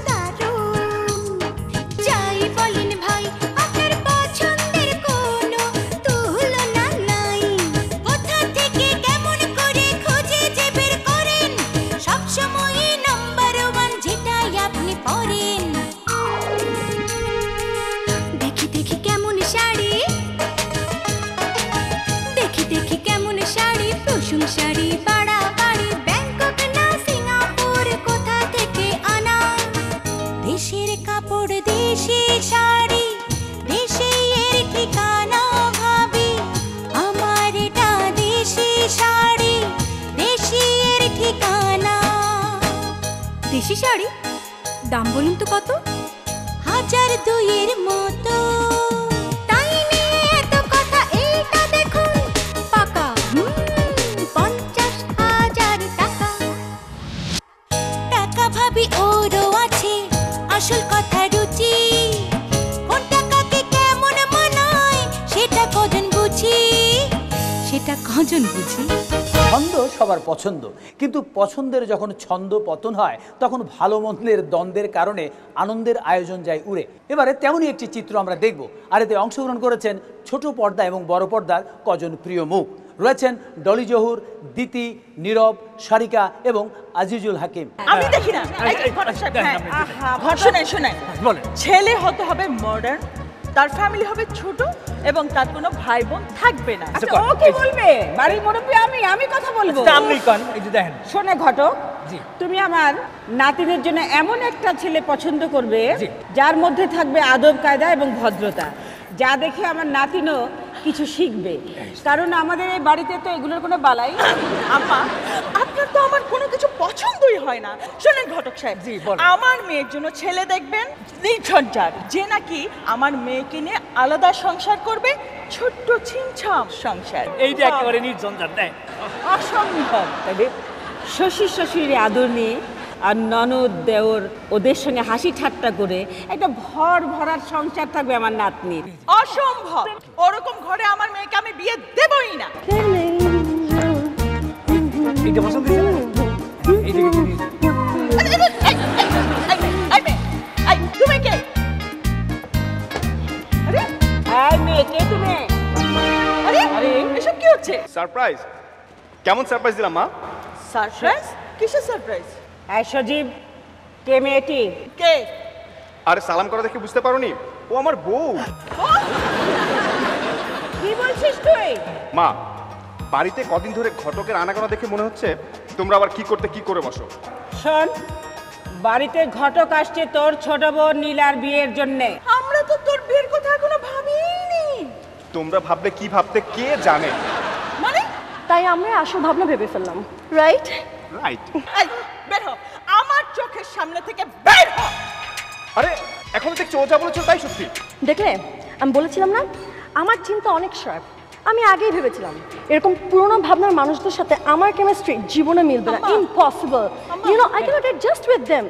দারুণ। যাই বলেন ভাই, আপনার পছন্দের কোনো তুলনা নাই। কোথা থেকে কেমন করে খুঁজে যে বের করেন, সবসময় নাম্বার ওয়ান যেটাই আপনি পরেন। শাড়ি পাড়া পাড়ি ব্যাংকক না সিঙ্গাপুর, কোথা থেকে আনা। দেশের কাপড় দেশি শাড়ি, দেশে এর ঠিকানা। ভাবি আমার এটা দেশি শাড়ি, দেশি এর ঠিকানা। দেশি শাড়ি দাম বলুন তো কত? হাজার দুইয়ের মতো। আসল কথা রুচি, কোনটা কাকে কেমন মানায় সেটা কজন বুঝি, সেটা কজন বুঝি। ছন্দ সবার পছন্দ, কিন্তু পছন্দের যখন ছন্দ পতন হয় তখন ভালো মন্দের দ্বন্দ্বের কারণে আনন্দের আয়োজন যায় উড়ে। এবারে তেমনই একটি চিত্র আমরা দেখব, আর এতে অংশগ্রহণ করেছেন ছোট পর্দা এবং বড় পর্দার কজন প্রিয় মুখ। রয়েছেন ডলি, জহুর, দিতি, নীরব, সারিকা এবং আজিজুল হাকিম। আমি দেখি না, শোনাই শোনাই বলেন। ছেলে হতে হবে মডার্ন, তার ফ্যামিলি হবে ছোট এবং তার কোনো ভাই বোন থাকবে না। আচ্ছা, ও কি বলবে? বাড়ির মুরব্বি আমি, আমি কথা বলবো। আপনি কোন? এই যে দেখেন, শোনে ঘটক, তুমি আমার নাতিদের জন্য এমন একটা ছেলে পছন্দ করবে যার মধ্যে থাকবে আদব কায়দা এবং ভদ্রতা, যা দেখে আমার নাতিনও কিছু শিখবে। কারণ আমাদের এই বাড়িতে তো এগুলোর কোনো বালাই। আপা, আপনার তো আমার কোনো কিছু পছন্দই হয় না। শোনেন ঘটক সাহেব, আমার মেয়ের জন্য ছেলে দেখবেন নির্ঝঞ্ঝাট, যে নাকি আমার মেয়েকে নিয়ে আলাদা সংসার করবে, ছোট্ট ছিমছাম সংসার। এইটা একেবারে নির্ঝঞ্ঝাট দেয়, অসম্ভব। তবে শশী শশীর আদর নিয়ে আর ননদ দেওর ওদের সঙ্গে হাসি ঠাট্টা করে একটা ভর ভরার সংসার থাকবে আমার নাতনির। অসম্ভব, ওরকম ঘরে আমার মেয়েকে আমি বিয়ে দেবই না। তুমি কে? কে তুমি? এসব কি হচ্ছে? সারপ্রাইজ। কেমন সারপ্রাইজ দিলাম মা? সারপ্রাইজ? কিসের সারপ্রাইজ? সজীব, কে মেয়েটি? কে? আরে সালাম করা দেখে বুঝতে পারোনি? ও আমার বউ। কি বলছিস তুই? মা, বাড়িতে কদিন ধরে ঘটকের আনাগোনা দেখে মনে হচ্ছে তোমরা আবার কি করতে কি করে বসো। শোন, বাড়িতে ঘটক আসছে তোর ছোট বোন নীলার বিয়ের জন্য। আমরা তো তোর বিয়ের কথা এখনো ভাবিনি। তোমরা ভাবলে কি ভাবতে কে জানে। মানে তাই আমরা আসল ভাবনা ভেবে ফেললাম। রাইট রাইট, বের হও আমার চোখের সামনে থেকে, বের হও। আরে এখন দেখছো ও যা বলেছো তাই সত্যি। দেখলে আমি বলেছিলাম না, আমার চিন্তা অনেক শার্প। আমি আগেই ভেবেছিলাম এরকম পুরনো ভাবনার মানুষদের সাথে আমার কেমিস্ট্রি জীবনে মিলবে না। Impossible, you know, I can't adjust with them.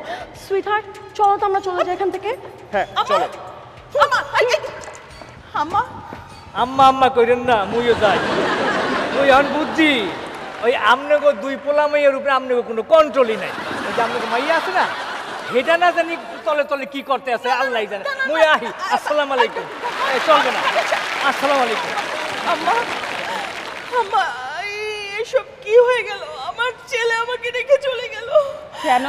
Sweetheart, চলো তো আমরা চলে যাই এখান থেকে। হ্যাঁ চলো। আম্মা আম্মা আম্মা আম্মা কইরেন না, মুইও যাই। তুই এখন বুঝছি ওই আমনেগো দুই পোলা মাইয়ের উপরে আমনেগো কোনো কন্ট্রোলই নাই। ওই যে আমনেগো মাইয়া আছে না, হেটা না জানি তলে তলে কি করতে আছে আল্লাহ জানে। মুই আহি, আসসালামু আলাইকুম। এই চলবে না। আসসালামু আলাইকুম। আম্মা আম্মা, এসব কি হয়ে গেল? আমার ছেলে আমাকে রেখে চলে গেল। কেন?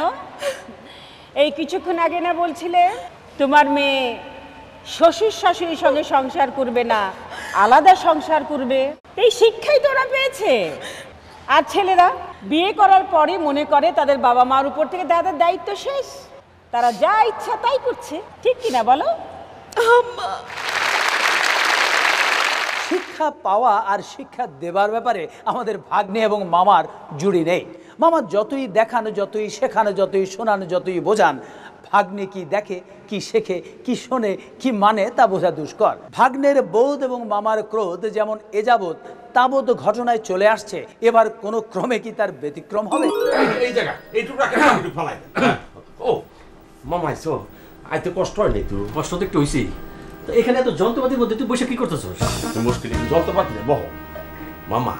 এই কিছুক্ষণ আগে না বলছিলে তোমার মেয়ে শ্বশুর শাশুড়ির সঙ্গে সংসার করবে না, আলাদা সংসার করবে। এই শিক্ষাই তো ওরা পেয়েছে। আর ছেলেরা বিয়ে করার পরে মনে করে তাদের বাবা মার উপর থেকে তাদের দায়িত্ব শেষ, তারা যা ইচ্ছা তাই করছে। ঠিক কিনা বলো? শিক্ষা পাওয়া আর শিক্ষা দেবার ব্যাপারে আমাদের ভাগ্নে এবং মামার জুড়ি নেই। মামা যতই দেখানো, যতই শেখানো, যতই শোনানো, যতই বোঝান, ভাগ্নে কি দেখে, কি শেখে, কি শোনে, কি মানে তা বোঝা দুষ্কর। ভাগ্নের বোধ এবং মামার ক্রোধ যেমন এ যাবৎ তাবৎ ঘটনায় চলে আসছে, এবার কোনো ক্রমে কি তার ব্যতিক্রম হবে? এই জায়গা এইটুকু ফেলাই ও মামা আইছো, আইতে কষ্ট হয় নাই? তো কষ্ট তো একটু হয়েছি। তো এখানে এত যন্ত্রপাতির মধ্যে তুই বসে কি করতেছ? মুশকিল যন্ত্রপাতি না বহ মামা,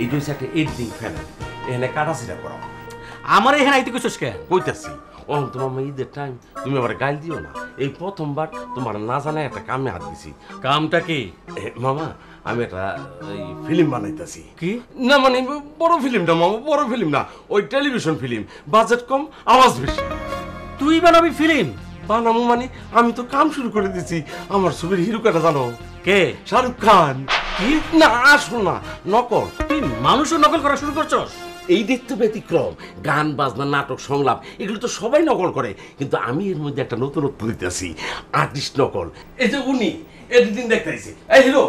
এই দুই সাথে এইট দিন ফেলে এখানে কাটাছিটা করো। আমার এখানে আইতে কিছু কইতাছি অন তো মামা, ঈদের টাইম, তুমি আবার গাল দিও না। এই প্রথমবার তোমার না জানায় একটা কামে হাত দিছি। কামটা কি মামা? আমি একটা ফিল্ম বানাইতেছি। কি? না মানে বড় ফিল্ম না মামা, বড় ফিল্ম না, ওই টেলিভিশন ফিল্ম, বাজেট কম আওয়াজ বেশি। তুই বানাবি ফিল্ম? বানাবো মানে আমি তো কাম শুরু করে দিছি। আমার ছবির হিরো কাটা জানো কে? শাহরুখ খান। কি? না আসো না, নকল। তুই মানুষও নকল করা শুরু করছস? এই দিক তো ব্যতিক্রম। গান বাজনা নাটক সংলাপ এগুলো তো সবাই নকল করে, কিন্তু আমি এর মধ্যে একটা নতুনত্ব দিতেছি, আর্টিস্ট নকল। এই যে উনি এই দুদিন দেখতে আইছি, এই হিরো,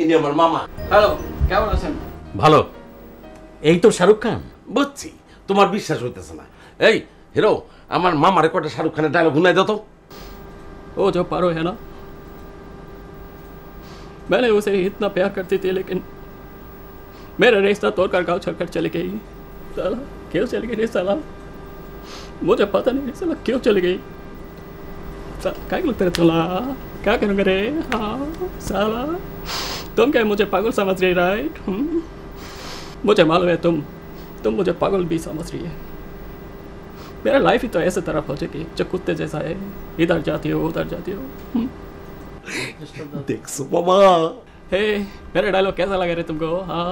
ইনি আমার মামা। হ্যালো, কেমন আছেন? ভালো। এই তো শাহরুখ খান। বুঝছি তোমার বিশ্বাস হইতেছে না। এই হিরো, আমার মামার কটা শাহরুখ খানের ডায়লগ শুনাই দাও তো। ও যো পারো হে না, मैंने उसे इतना प्यार करती थी लेकिन मेरा रिश्ता तोड़कर गाँव छोड़कर चली गई। साला क्यों चली गई साला, मुझे पता नहीं साला क्यों चली गई। क्या लगता है साला, क्या करूँगा रे? हाँ साला, तुम क्या मुझे पागल समझ रही राइट? मुझे मालूम है तुम तुम मुझे पागल भी समझ रही है। मेरा लाइफ ही तो ऐसे तरफ हो जाएगी जो कुत्ते जैसा है, इधर जाती हो उधर जाती हो। देखो मामा, हे मेरा डायलॉग कैसा लगा रे तुमको? हाँ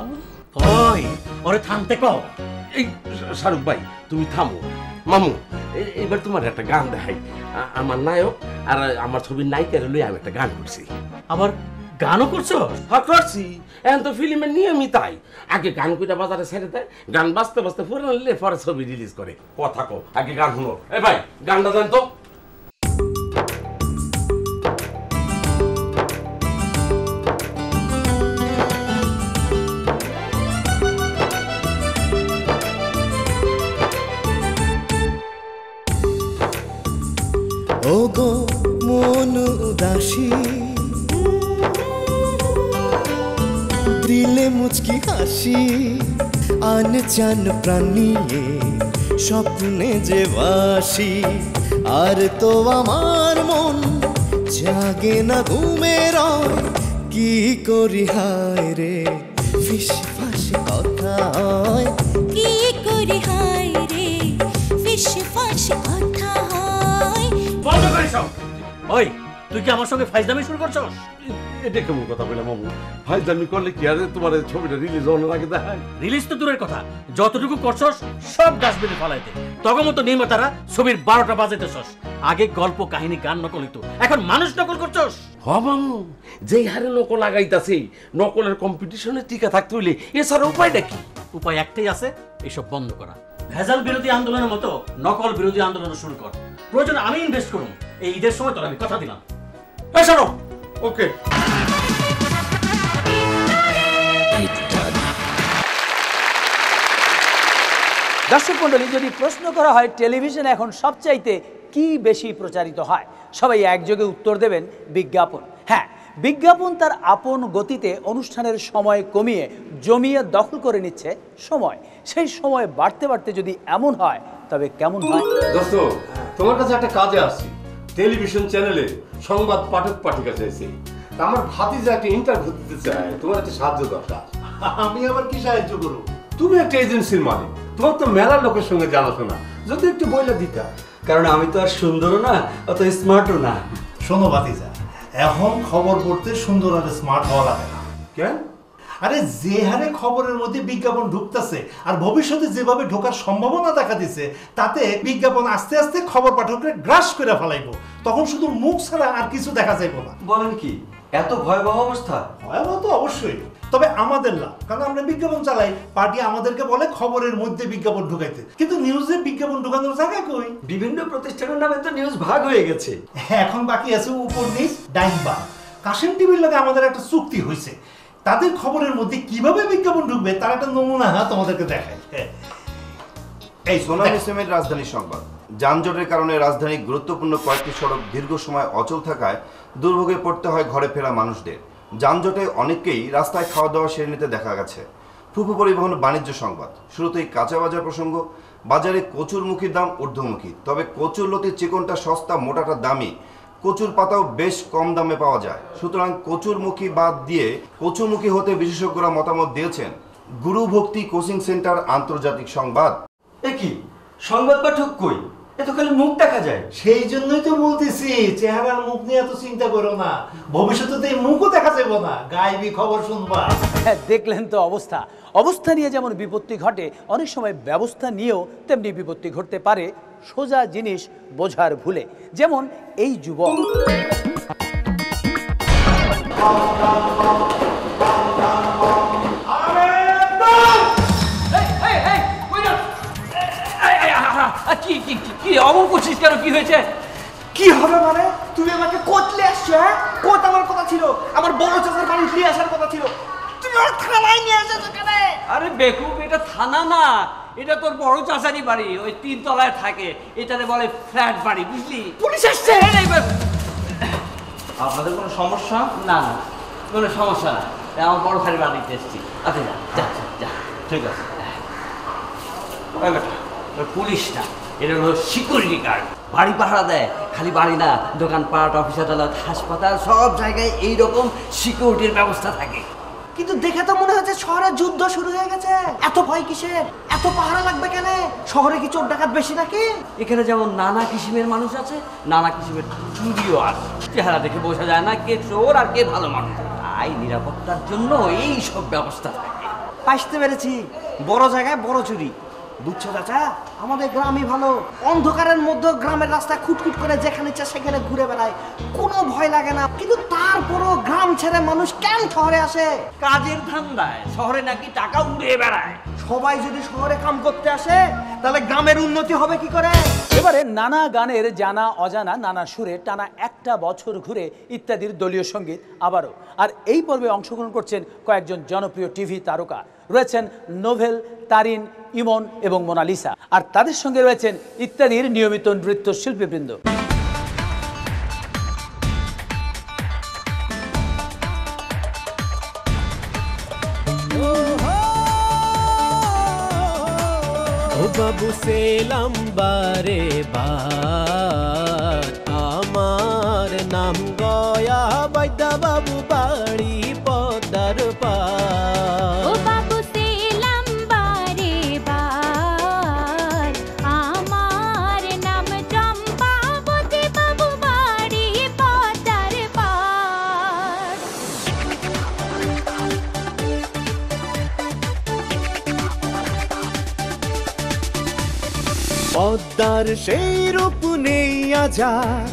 ওই ওরে থামতে কও। এই শাহরুখ ভাই তুমি থামো। মামু এবার তোমার একটা গান দেখাই। আমার নায়ক আর আমার ছবির নায়িকার লই আমি একটা গান করছি। আবার গানও করছো? হ্যাঁ করছি। এখন তো ফিল্মের নিয়মই তাই, আগে গান কইটা বাজারে ছেড়ে দেয়, গান বাজতে বাজতে ফুরালে পরে ছবি রিলিজ করে। কথা কও, আগে গান শুনো। এ ভাই গানটা জান তো। ওগো মন উদাসী, দিলে মুচকি হাসি, আনচান প্রাণীয়ে স্বপ্নে যে বাসি। আর তো আমার মন জাগে না ঘুমের, কি করি হায় রে ফিস ফাস কথা হয়, কি করি হায় রে ফিস ফাস কথা হয়। বন্ধ করিস। ওই তুই কি আমার সঙ্গে ফাইজলামি শুরু করছস? এটা কেমন কথা বললাম বাবু, ফাইজলামি করলে কি আরে তোমার ছবিটা রিলিজ হওয়ার আগে দেখায়? রিলিজ তো দূরের কথা, যতটুকু করছস সব ডাস্টবিনে ফেলাই দে। তখন মতো নির্মাতারা ছবির বারোটা বাজাইতেছস। আগে গল্প কাহিনী গান নকল হইতো, এখন মানুষ নকল করছস। হ্যাঁ বাবু, যেই হারে নকল লাগাইতাছে, নকলের কম্পিটিশনে টিকা থাকতে হইলে এছাড়া উপায়টা কি? উপায় একটাই আছে, এসব বন্ধ করা। ভেজাল বিরোধী আন্দোলনের মতো নকল বিরোধী আন্দোলন শুরু কর। প্রয়োজন আমি ইনভেস্ট করব। এই ঈদের সময় তোর আমি কথা দিলাম। এই শোনো, ওকে দর্শক মন্ডলী, যদি প্রশ্ন করা হয় টেলিভিশন এখন সবচাইতে কি বেশি প্রচারিত হয়, সবাই একযোগে উত্তর দেবেন বিজ্ঞাপন। হ্যাঁ, বিজ্ঞাপন তার আপন গতিতে অনুষ্ঠানের সময় কমিয়ে জমিয়ে দখল করে নিচ্ছে সময়। সেই সময় বাড়তে বাড়তে যদি এমন হয় তবে কেমন হয়? দোস্ত তোমার কাছে একটা কাজে আসছি। টেলিভিশন চ্যানেলে সংবাদ পাঠক পাঠিকা চাইছে, আমার ভাতিজা একটা ইন্টারভিউ দিতে চায়, তোমার একটা সাহায্য দরকার। আমি আবার কি সাহায্য করবো? তুমি একটা এজেন্সির মালিক, তোমার তো মেলা লোকের সঙ্গে জানাশোনা, যদি একটু বইলা দিতা, কারণ আমি তো আর সুন্দরও না অত স্মার্টও না। শোনো ভাতিজা, এখন খবর পড়তে সুন্দর আর স্মার্ট হওয়া লাগে না। কেন? আরে যে হারে খবরের মধ্যে বিজ্ঞাপন ঢুকতেছে আর ভবিষ্যতে যেভাবে ঢোকার সম্ভাবনা দেখা দিচ্ছে, তাতে বিজ্ঞাপন আস্তে আস্তে খবর পাঠকরা গ্রাস করে ফেলাইবো। তখন শুধু মুখ ছাড়া আর কিছু দেখা যাইবো না। বলেন কি, এত ভয়াবহ অবস্থা? ভয়াবহ তো অবশ্যই, তবে আমাদের লাভ, কারণ আমরা বিজ্ঞাপন চালাই। পার্টি আমাদেরকে বলে খবরের মধ্যে বিজ্ঞাপন ঢুকাইতে, কিন্তু নিউজে বিজ্ঞাপন ঢুকানোর জায়গা কই? বিভিন্ন প্রতিষ্ঠানের নামে তো নিউজ ভাগ হয়ে গেছে। এখন বাকি আছে উপর নিচ ডাইন বাম। কাশিম টিভির লগে আমাদের একটা চুক্তি হয়েছে, তাদের খবরের মধ্যে কিভাবে বিজ্ঞাপন ঢুকবে তার একটা নমুনা তোমাদেরকে দেখাই। এই সোনালী ইসলামের রাজধানী সংবাদ। যানজটের কারণে রাজধানীর গুরুত্বপূর্ণ কয়েকটি সড়ক দীর্ঘ সময় অচল থাকায় দুর্ভোগে পড়তে হয় ঘরে ফেরা মানুষদের। যানজটে অনেকেই রাস্তায় খাওয়া দাওয়া সেরে নিতে দেখা গেছে। ফুফু পরিবহন বাণিজ্য সংবাদ। শুরুতেই কাঁচা বাজার প্রসঙ্গ। বাজারে কচুরমুখীর দাম ঊর্ধ্বমুখী, তবে কচুর লতির চিকনটা সস্তা, মোটাটা দামি। কচুর পাতাও বেশ কম দামে পাওয়া যায়। সুতরাং কচুরমুখী বাদ দিয়ে কচুমুখী হতে বিশেষজ্ঞরা মতামত দিয়েছেন। গুরু ভক্তি কোচিং সেন্টার আন্তর্জাতিক সংবাদ। এ কি সংবাদ পাঠক কই? এত খালি মুখ দেখা যায়। সেই জন্যই তো বলতেছি, চেহারার মুখ নিয়ে এত চিন্তা করো না, ভবিষ্যতে তো এই মুখও দেখা যাবে না, গায়েবী খবর শুনবা। দেখলেন তো অবস্থা। অবস্থা নিয়ে যেমন বিপত্তি ঘটে, অনেক সময় ব্যবস্থা নিয়েও তেমনি বিপত্তি ঘটতে পারে সোজা জিনিস বোঝার ভুলে। যেমন এই যুবক। কি হবে মানে? তুমি আমাকে কোতলে আসছো? হ্যাঁ, কোত আমার কথা ছিল, আমার বড় চাচার বাড়ি নিয়ে আসার কথা ছিল, তুমি আমার থানায় নিয়ে এসেছো কেন? আরে বেকুব, এটা থানা না, এটা তোর বড় চাচারই বাড়ি, ওই তিন তলায় থাকে, এটাতে বলে ফ্ল্যাট বাড়ি, বুঝলি? পুলিশ আসছে। আপনাদের কোনো সমস্যা? না না, কোনো সমস্যা না, আমার বড় ভাই বাড়িতে এসছি। আচ্ছা যা যা, ঠিক আছে। পুলিশ না, এটা হলো সিকিউরিটি গার্ড, বাড়ি পাহারা দেয়। খালি বাড়ি না, দোকানপাট, অফিস আদালত, হাসপাতাল, সব জায়গায় এইরকম সিকিউরিটির ব্যবস্থা থাকে। কিন্তু দেখে তো মনে হচ্ছে শহরে যুদ্ধ শুরু হয়ে গেছে। এত ভয় কিসের? এত পাহারা লাগবে কেন? শহরে কি চোর ডাকাত বেশি নাকি? এখানে যেমন নানা কিসিমের মানুষ আছে, নানা কিসিমের চুরিও আছে। চেহারা দেখে বোঝা যায় না কে চোর আর কে ভালো মানুষ, তাই নিরাপত্তার জন্য এই সব ব্যবস্থা থাকে। পাইতে পেরেছি, বড় জায়গায় বড় চুরি। বুঝছো চাচা, আমাদের গ্রামই ভালো। অন্ধকারের মধ্যে গ্রামের রাস্তা খুটখুট করে যেখানে ইচ্ছা সেখানে ঘুরে বেড়ায়, কোনো ভয় লাগে না। কিন্তু তারপরও গ্রাম ছেড়ে মানুষ কেন শহরে আসে? কাজের ধান্দায়। শহরে নাকি টাকা উড়ে বেড়ায়। সবাই যদি শহরে কাম করতে আসে, তাহলে গ্রামের উন্নতি হবে কি করে? এবারে নানা গানের জানা অজানা নানা সুরে টানা একটা বছর ঘুরে ইত্যাদির দলীয় সঙ্গীত আবারও। আর এই পর্বে অংশগ্রহণ করছেন কয়েকজন জনপ্রিয় টিভি তারকা। রয়েছেন নোভেল, তারিন, ইমন এবং মোনালিসা। আর তাদের সঙ্গে রয়েছেন ইত্যাদির নিয়মিত নৃত্যশিল্পীবৃন্দ। বাবু সে লম্বারে বার আমার নাম গয়া বৈদ্যা বাবু বাড়ি পদার পার। পদ্মার সেই রূপ নেই আজার,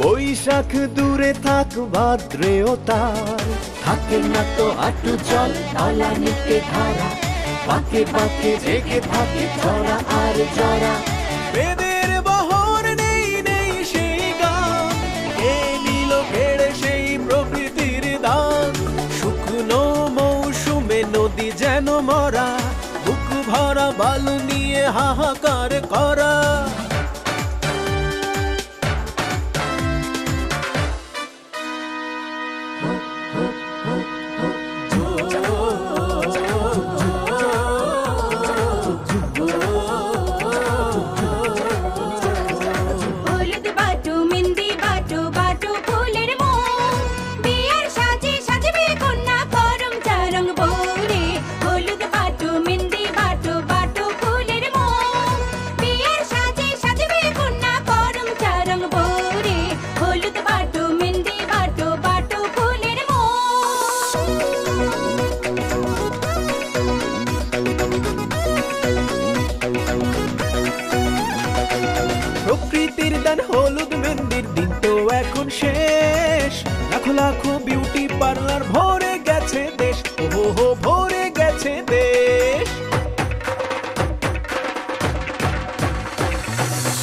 বৈশাখ দূরে থাক ভাদ্রেও তার থাকে না তো আটু জল নালা নিতে ধারা, পাকে পাকে জেগে থাকে চড়া আর চড়া। বেদের বহর নেই নেই সেই গান, এ নীল ভেড়ে সেই প্রকৃতির দান। শুকনো মৌসুমে নদী যেন মরা, বুক ভরা বালু নিয়ে হাহাকার।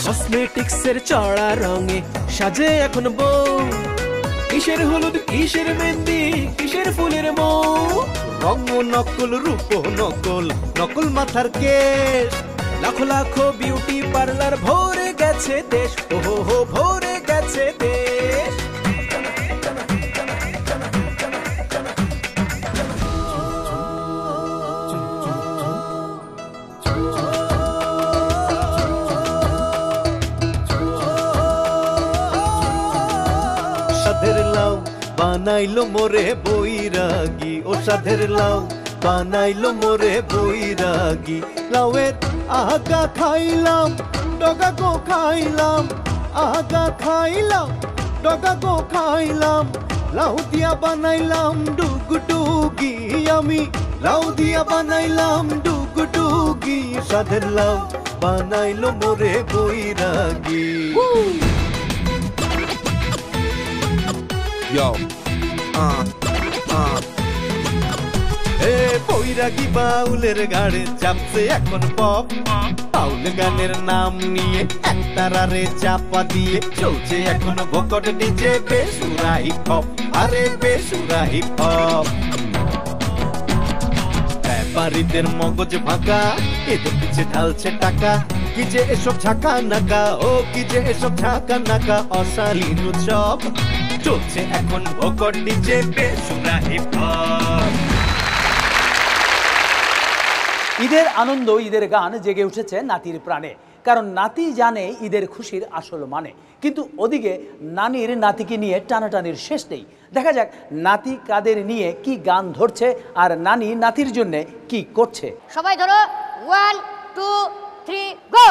কসমেটিক্সের চড়া রঙে সাজে এখন বউ, কিসের হলুদ কিসের মেহেন্দি কিসের ফুলের মৌ। রঙ নকল রূপ নকল নকল মাথার কেশ, লাখো লাখো বিউটি পার্লার ভরে গেছে দেশ, ওহো হো ভরে গেছে দেশ। সাধের লাউ বানাইলো মোরে বৈরাগী, ও সাধের লাউ বানাইলো মোরে বৈরাগী। লাউয়ের আগা খাইলাম ডগা গো খাইলাম, আগা খাইলাম ডগা গো খাইলাম। লাউ দিয়া বানাইলাম ডুগডুগি আমি, লাউ দিয়া বানাইলাম ডুগডুগি। সাধের লাউ বানাইলো মোরে বৈরাগী। Yo, uh, uh. Hey, বৈরাগী বাউলের গাড়ে চাপছে এখন পপ, বাউল গানের নাম নিয়ে একতারারে চাপা দিয়ে চলছে এখন ভোকট নিচে বেসুরা হিপ হপ। আরে বেসুরা হিপ হপ ব্যাপারীদের মগজ ভাঙা, এদের পিছে ঢালছে টাকা। কি যে এসব ঝাঁকা নাকা, ও কি যে এসব ঝাঁকা নাকা। অশালীন উৎসব চলছে এখন ভোকর নিচে বেসুরা হিপ হপ। ঈদের আনন্দ, ঈদের গান জেগে উঠেছে নাতির প্রাণে, কারণ নাতি জানে ঈদের খুশির আসল মানে। কিন্তু ওদিকে নানির নাতিকে নিয়ে টানাটানির শেষ নেই। দেখা যাক নাতি কাদের নিয়ে কি গান ধরছে আর নানি নাতির জন্য কি করছে। সবাই ধরো, ওয়ান টু থ্রি গো।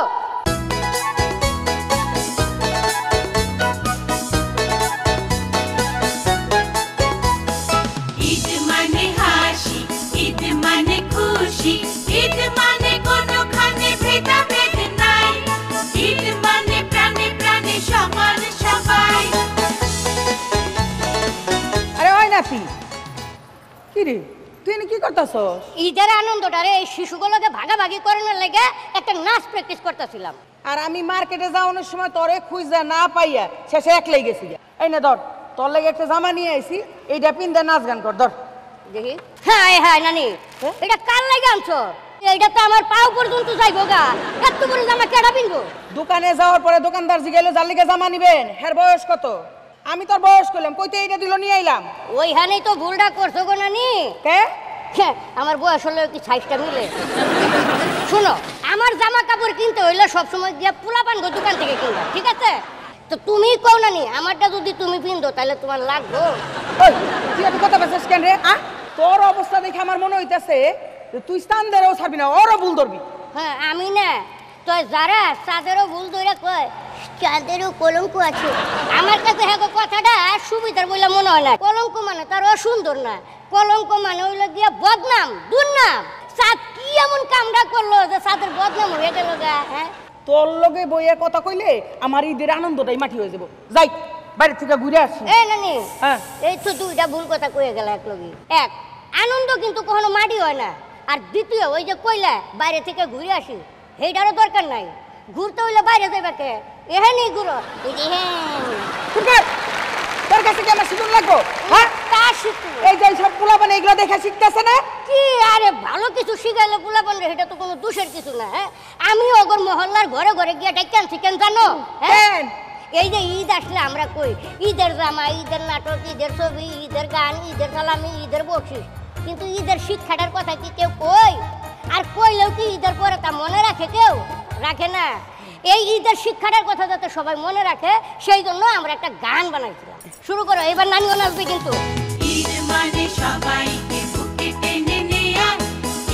ঈদের আনন্দটা রে শিশুগুলোকে ভাগাভাগি করানোর লাগে একটা নাচ প্র্যাকটিস করতেছিলাম, আর আমি মার্কেটে যাওয়ানোর সময় তোরে খুঁজা না পাইয়া শেষে একলাই গেছি। এই না ধর, তোর লাগে একটা জামা নিয়ে আইছি, এইটা পিন্দা নাচ গান কর। ধর দেখি। হ্যাঁ হ্যাঁ নানি, এটা কার লাগে আনছো? এইটা তো আমার পাও পর্যন্ত যাইবো গা, এত বড় জামা কেডা পিনবো? দোকানে যাওয়ার পরে দোকানদার জিগাইলো, যার লাগে জামা নিবেন হের বয়স কত? আমি তোর বয়স কইলাম, কইতে এইটা দিল নিয়ে আইলাম। ওইখানেই তো ভুলটা করছো গো নানি। কে? আমার বয়স হলো কি সাইজটা মিলে। শোনো, আমার জামা কাপড় কিনতে হইলে সবসময় গিয়ে পোলাপান গো দোকান থেকে কিনবা, ঠিক আছে? তো তুমি কও নানি, আমারটা যদি তুমি পিনতো তাহলে তোমার লাগবো। তুই এত কথা বলছিস কেন রে? আ তোর অবস্থা দেখে আমার মনে হইতাছে তুই স্থানদেরও ছাড়বি না, ওরও ভুল ধরবি। হ্যাঁ আমি না, তুই যারা তাদেরও ভুল ধরে কয় তাদেরও কলঙ্ক আছে। আমার কাছে হ্যাঁ কথাটা সুবিধার বলে মনে হয় না। কলঙ্ক মানে তার অসুন্দর না, কলঙ্ক মানে হইল গিয়া বদনাম, দুর্নাম। সাদ কি এমন কামটা করলো যে সাদের বদনাম হয়ে গেল গা? হ্যাঁ তোর লগে বইয়া কথা কইলে আমার ঈদের আনন্দটাই মাটি হয়ে যাবো। যাই বাইরে থেকে ঘুরে আসি। এই নানি, হ্যাঁ এই তো দুইটা ভুল কথা কয়ে গেল এক লগে। এক, আনন্দ কিন্তু কখনো মাটি হয় না। আর দ্বিতীয়, ওই যে কইলা বাইরে থেকে ঘুরে আসি, সেইটারও দরকার নাই। ঘুরতে হইলে বাইরে যাইবা কে? এহে নেই ঘুরো। তোর কাছে কি আমার শিখুন লাগবো? হ্যাঁ তা শিখু। এই যে সব পোলাপান এগুলো দেখে শিখতেছে না কি? আরে ভালো কিছু শিখাইলে পোলাপান রে, সেটা তো কোনো দোষের কিছু না। হ্যাঁ আমি ওগর মহল্লার ঘরে ঘরে গিয়ে ডাইকেন শিখেন জানো। হ্যাঁ এই যে ঈদ আসলে আমরা কই ঈদের জামা, ঈদের নাটক, ঈদের ছবি, ঈদের গান, ঈদের সালামি, ঈদের বকশিস। কিন্তু ঈদের শিক্ষাটার কথা কি কেউ কই? আর কইলেও কি ঈদের পরে তা মনে রাখে কেউ? রাখে না। এই ঈদের শিক্ষাটার কথা যাতে সবাই মনে রাখে সেই জন্য আমরা একটা গান বানাইছিলাম। শুরু করো এবার, নানিও নাচবে কিন্তু। ঈদ মানে সবাইকে বুকে টেনে নেয়া,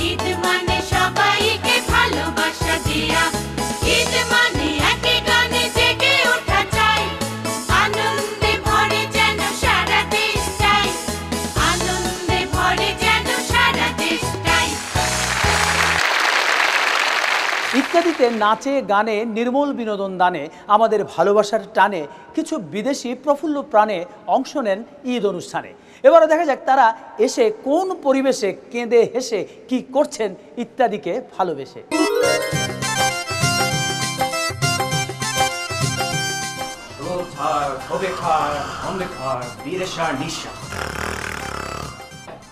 ঈদ মানে সবাইকে ভালোবাসা দেয়া, ঈদ মানে একে গানে জেগে ওঠা চাই, আনন্দে ভরে যেন সারা দেশ চাই, আনন্দে ভরে যেন সারা দেশ চাই। ইত্যাদিতে নাচে গানে নির্মল বিনোদন দানে আমাদের ভালোবাসার টানে কিছু বিদেশি প্রফুল্ল প্রাণে অংশ নেন ঈদ অনুষ্ঠানে। এবারও দেখা যাক তারা এসে কোন পরিবেশে কেঁদে হেসে কি করছেন ইত্যাদিকে ভালোবেসে।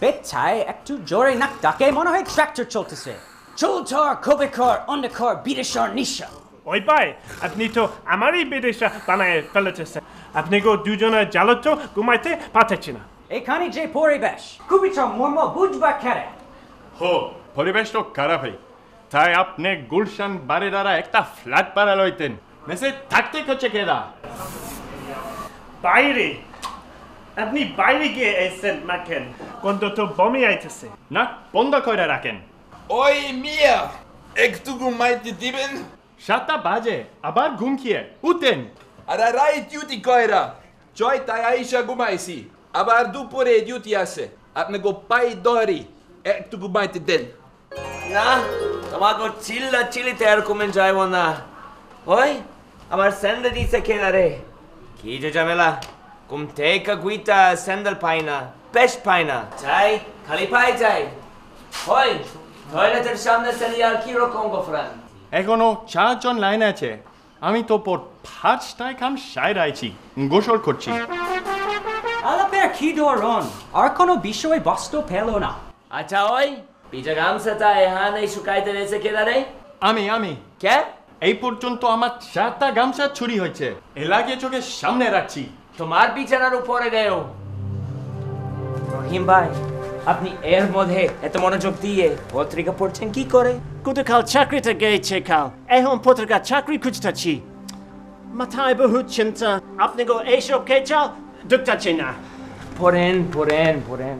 পেছায় একটু জোরে নাক ডাকে, মনে হয় ট্র্যাক্টর চলতেছে। Johar, Khobekar, Ondekar, Bideshar, Nisha. Oi bhai, apni to amari Bidesha banaye feletese. Apni go dujona jalato gumaite patechina. Ekhane je poribesh, kubicha mormo bujba kare. Ho, poribesh to kharapai. Tai apne Gulshan baredara ekta flat paraloiten. Mese thakte khocche keda. Baire আপনি বাইরে গিয়ে এই Saint মাখেন, কোনটা তো বমি আইতেছে। না, বন্ধ করে রাখেন। ওই মিয়া, একটু ঘুমাইতে দিবেন। সাতটা বাজে, আবার ঘুম খেয়ে উঠেন। আরে রাই ডিউটি কয়রা, ছয়টায় আইসা ঘুমাইছি, আবার দুপুরে ডিউটি আছে। আপনাকে পাই ধরি, একটু ঘুমাইতে দেন। না, তোমাকে চিল্লা চিলিতে এরকমেন যাইব না। ওই আমার স্যান্ডেল দিছে কেনা রে, কি যে ঝামেলা। ঘুম থেকে গুইটা স্যান্ডেল পাই না, পেস্ট পাই না, চাই খালি পাই যাই। ওই টয়লেটের সামনে স্যান্ডেল আর কি রকম গোফরান। এখনো চারজন লাইন আছে, আমি তো পর পাঁচটায় খান সাইড আইছি, গোসল করছি। আলাপের কি ধরন, আর কোনো বিষয়ে বস্তু ফেলো না। আচ্ছা ওই পিজা গামছাটা এখানে শুকাইতে রেখে কেনা রে। আমি আমি কে? এই পর্যন্ত আমার চারটা গামছা চুরি হয়েছে, এ লাগিয়ে চোখের সামনে রাখছি। তোমার বিছানার উপরে দেও। রহিম ভাই, আপনি এর মধ্যে এত মনোযোগ দিয়ে পত্রিকা পড়ছেন কি করে? গতকাল চাকরিতে গেছে কাল, এখন পত্রিকা চাকরি খুঁজতেছি। মাথায় বহু চিন্তা, আপনি গো এইসব খেয়ে চাও ঢুকতেছি না। পড়েন পড়েন পড়েন।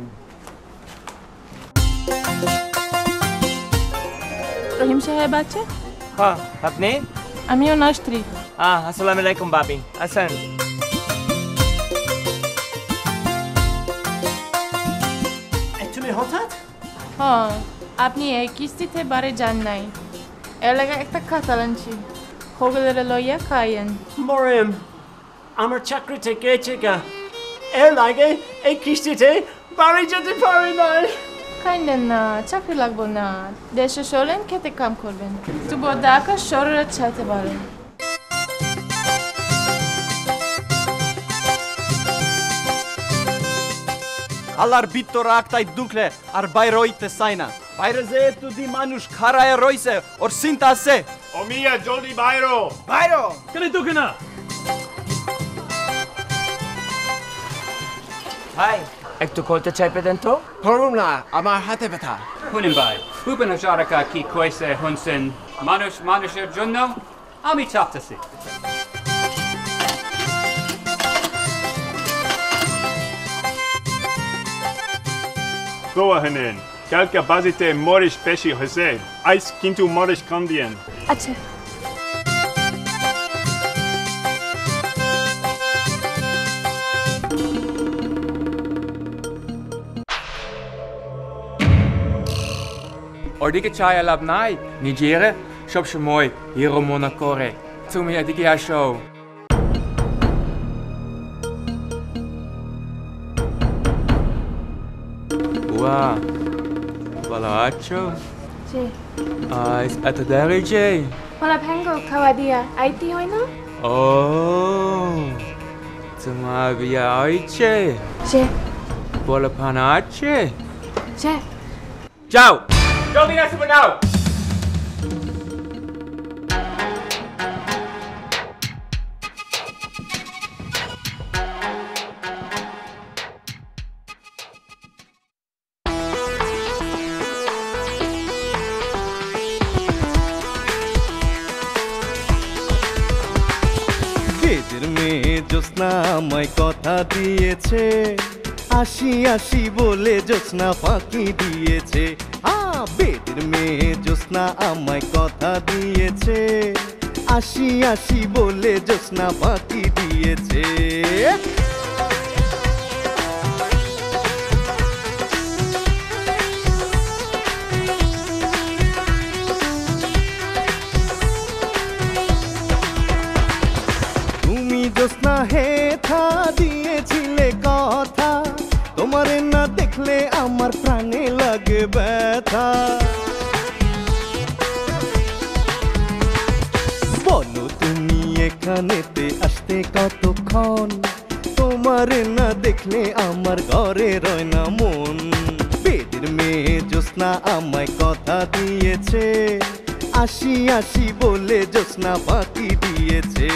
রহিম সাহেব আছে? হ্যাঁ, আপনি? আমিও নাস্ত্রী। হ্যাঁ, আসসালামু আলাইকুম বাবি, আসেন। তুমি হঠাৎ? হ্যাঁ, আপনি এই কিস্তিতে বারে যান নাই, এলাকা একটা খাতা আনছি, হোগলের লইয়া খাইয়েন। মরেম, আমার চাকরি থেকে গেছে, এর লাগে এই কিস্তিতে বাড়ি যেতে পারি নাই। খাইলেন না, চাকরি লাগবো না, দেশে চলেন, খেতে কাম করবেন, তবু দেখা শরীরে ছাড়তে পারেন। আল্লাহর ভিতরে আখতাই ঢুকলে আর বাইরে হইতে চাই না। বাইরে যেহেতু দি মানুষ খাড়ায় রয়েছে, ওর চিন্তা আছে। ও মিয়া জলদি বাইরো। বাইরো কেন ঢুকে না? হাই, একটু কলতে চাইপে দেন তো। পারবো না, আমার হাতে ব্যথা। শুনেন ভাই, ভূপেন সারকা কি কইছে শুনছেন? মানুষ মানুষের জন্য আমি চাপতেছি। Go ahead. কালকে বাজিতে মরিচ বেশি হয়েছে, আইস কিন্তু মরিচ কম দিয়েন। আচ্ছা। ওদিকে চাই আলাপ নাই, নিজের সবসময় হিরো মনে করে। তুমি এদিকে আসো। Wow, ভালো আছো? জি। আজ এত দেরি যে? ওরা ভেঙ্গো খাওয়া দিয়া আইতি হয় না? ও, তোমার বিয়ে হয়েছে? জি। বলো পান আছে? জি। যাও। জলদি নাস্তা বানাও। আমায় কথা দিয়েছে, আসি আসি বলে জোছনা ফাঁকি দিয়েছে। আ বেদের মেয়ে জোছনা আমায় কথা দিয়েছে, আসি আসি বলে জোছনা ফাঁকি দিয়েছে। জোছনা হেথা দিয়েছিলে কথা, তোমারে না দেখলে আমার প্রাণে লাগে ব্যথা। বলো তুমি এখানেতে আসতে কতক্ষণ, তোমারে না দেখলে আমার ঘরে রয় না মন। পেটের মেয়ে জোছনা আমায় কথা দিয়েছে, আসি আসি বলে জোছনা বাকি দিয়েছে।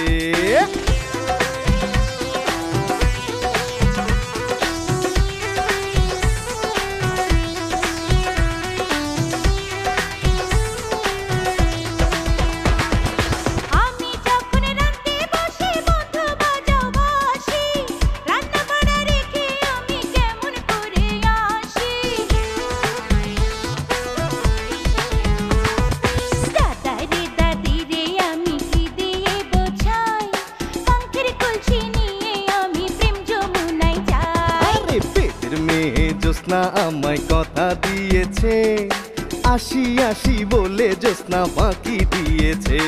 জোসনা আমায় কথা দিয়েছে, আসি আসি বলে জোসনা বাকি দিয়েছে।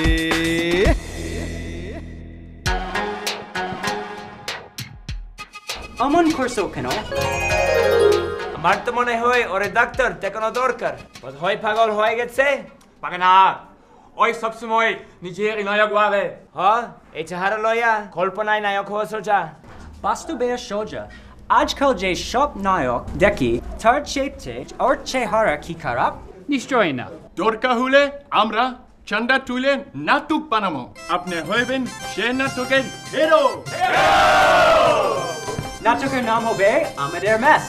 অমন করছো কেন? আমার তো মনে হয় ওরে ডাক্তার দেখানো দরকার, হয় পাগল হয়ে গেছে। পাগনা ওই সবসময় নিজের নায়ক ভাবে, হ্যাঁ এই চেহারা লইয়া কল্পনায় নায়ক হওয়া সোজা, বাস্তবে সোজা। আজকাল যে সব নায়ক দেখি তার চেয়ে ওর চেহারা কি খারাপ? নিশ্চয় না। দরকার হলে আমরা চান্দা তুলে নাটক বানাবো, আপনি হইবেন সে নাটকের হিরো। নাটকের নাম হবে আমাদের ম্যাচ।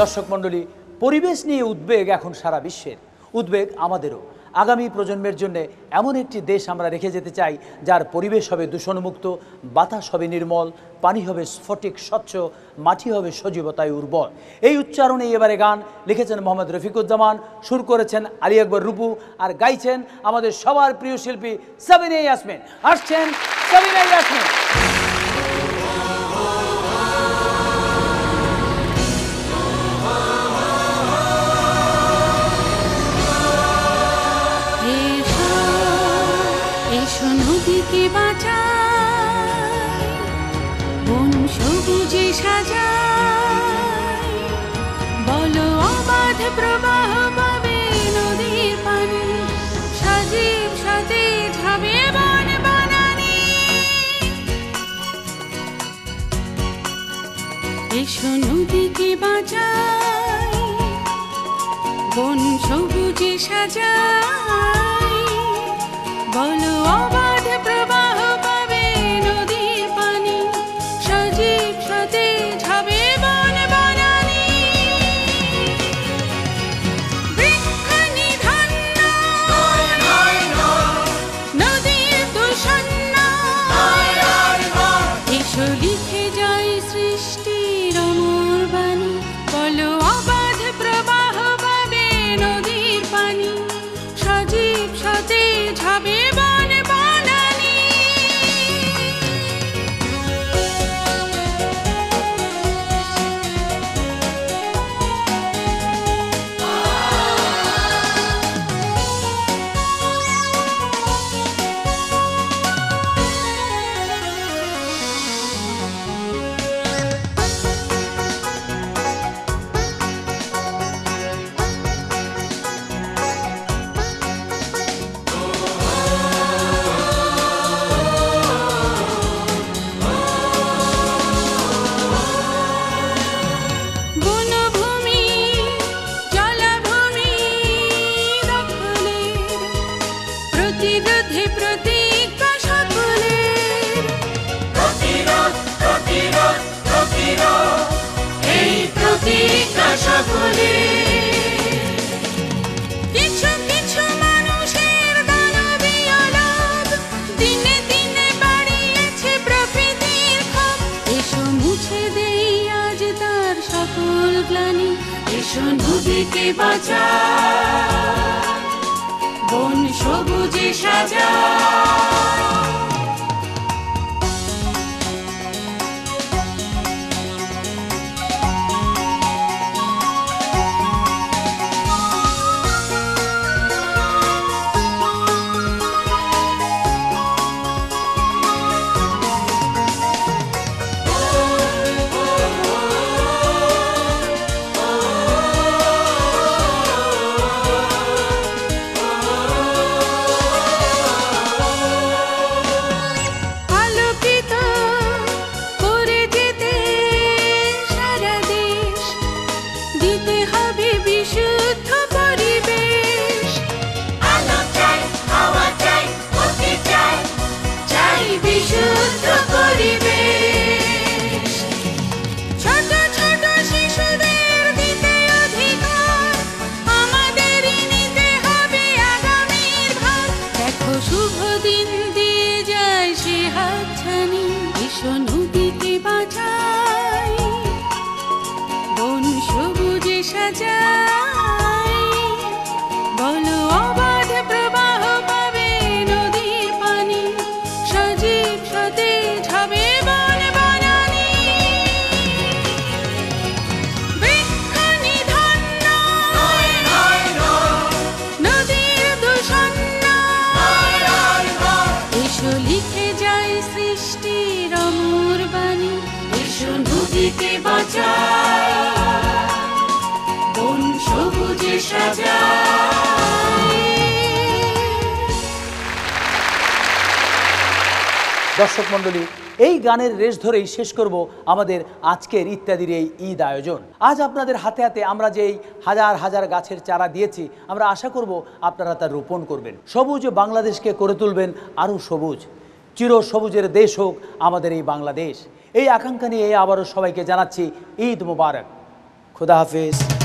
দর্শক মন্ডলী, পরিবেশ নিয়ে উদ্বেগ এখন সারা বিশ্বের, উদ্বেগ আমাদেরও। আগামী প্রজন্মের জন্য এমন একটি দেশ আমরা রেখে যেতে চাই যার পরিবেশ হবে দূষণমুক্ত, বাতাস হবে নির্মল, পানি হবে স্ফটিক স্বচ্ছ, মাটি হবে সজীবতায় উর্বর। এই উচ্চারণে এবারে গান লিখেছেন মোহাম্মদ রফিকুজ্জামান, সুর করেছেন আলী আকবর রূপু, আর গাইছেন আমাদের সবার প্রিয় শিল্পী সাবিনা ইয়াসমিন। আসছেন সাবিনা ইয়াসমিন। নদীকে বাঁচায়, বন সবুজে সাজায়, বল অবাধ প্রবাহ পাবে নদীর পানি, সজীব সতেজ হবে বন বনানি। এসো নদীকে বাঁচায়, বন সবুজে সাজায়, বল অবাধ প্রবাহ পাবে নদীর পানি, সজীব সতেজ হবে বন বনানি। বৃক্ষ নিধন নদীর দূষণ, এসো লিখে যায় সৃষ্টির অমর বাণী, বল অবাধ প্রবাহ পাবে নদীর পানি, সজীব সতেজ হবে। মাটিকে বাঁচায়, বন সবুজে সাজায়। দর্শক মণ্ডলী, এই গানের রেশ ধরেই শেষ করব আমাদের আজকের ইত্যাদির এই ঈদ আয়োজন। আজ আপনাদের হাতে হাতে আমরা যেই হাজার হাজার গাছের চারা দিয়েছি, আমরা আশা করব আপনারা তা রোপণ করবেন, সবুজ বাংলাদেশকে করে তুলবেন আরও সবুজ, চির সবুজের দেশ হোক আমাদের এই বাংলাদেশ। এই আকাঙ্ক্ষা নিয়ে আবারও সবাইকে জানাচ্ছি ঈদ মোবারক। খুদা হাফেজ।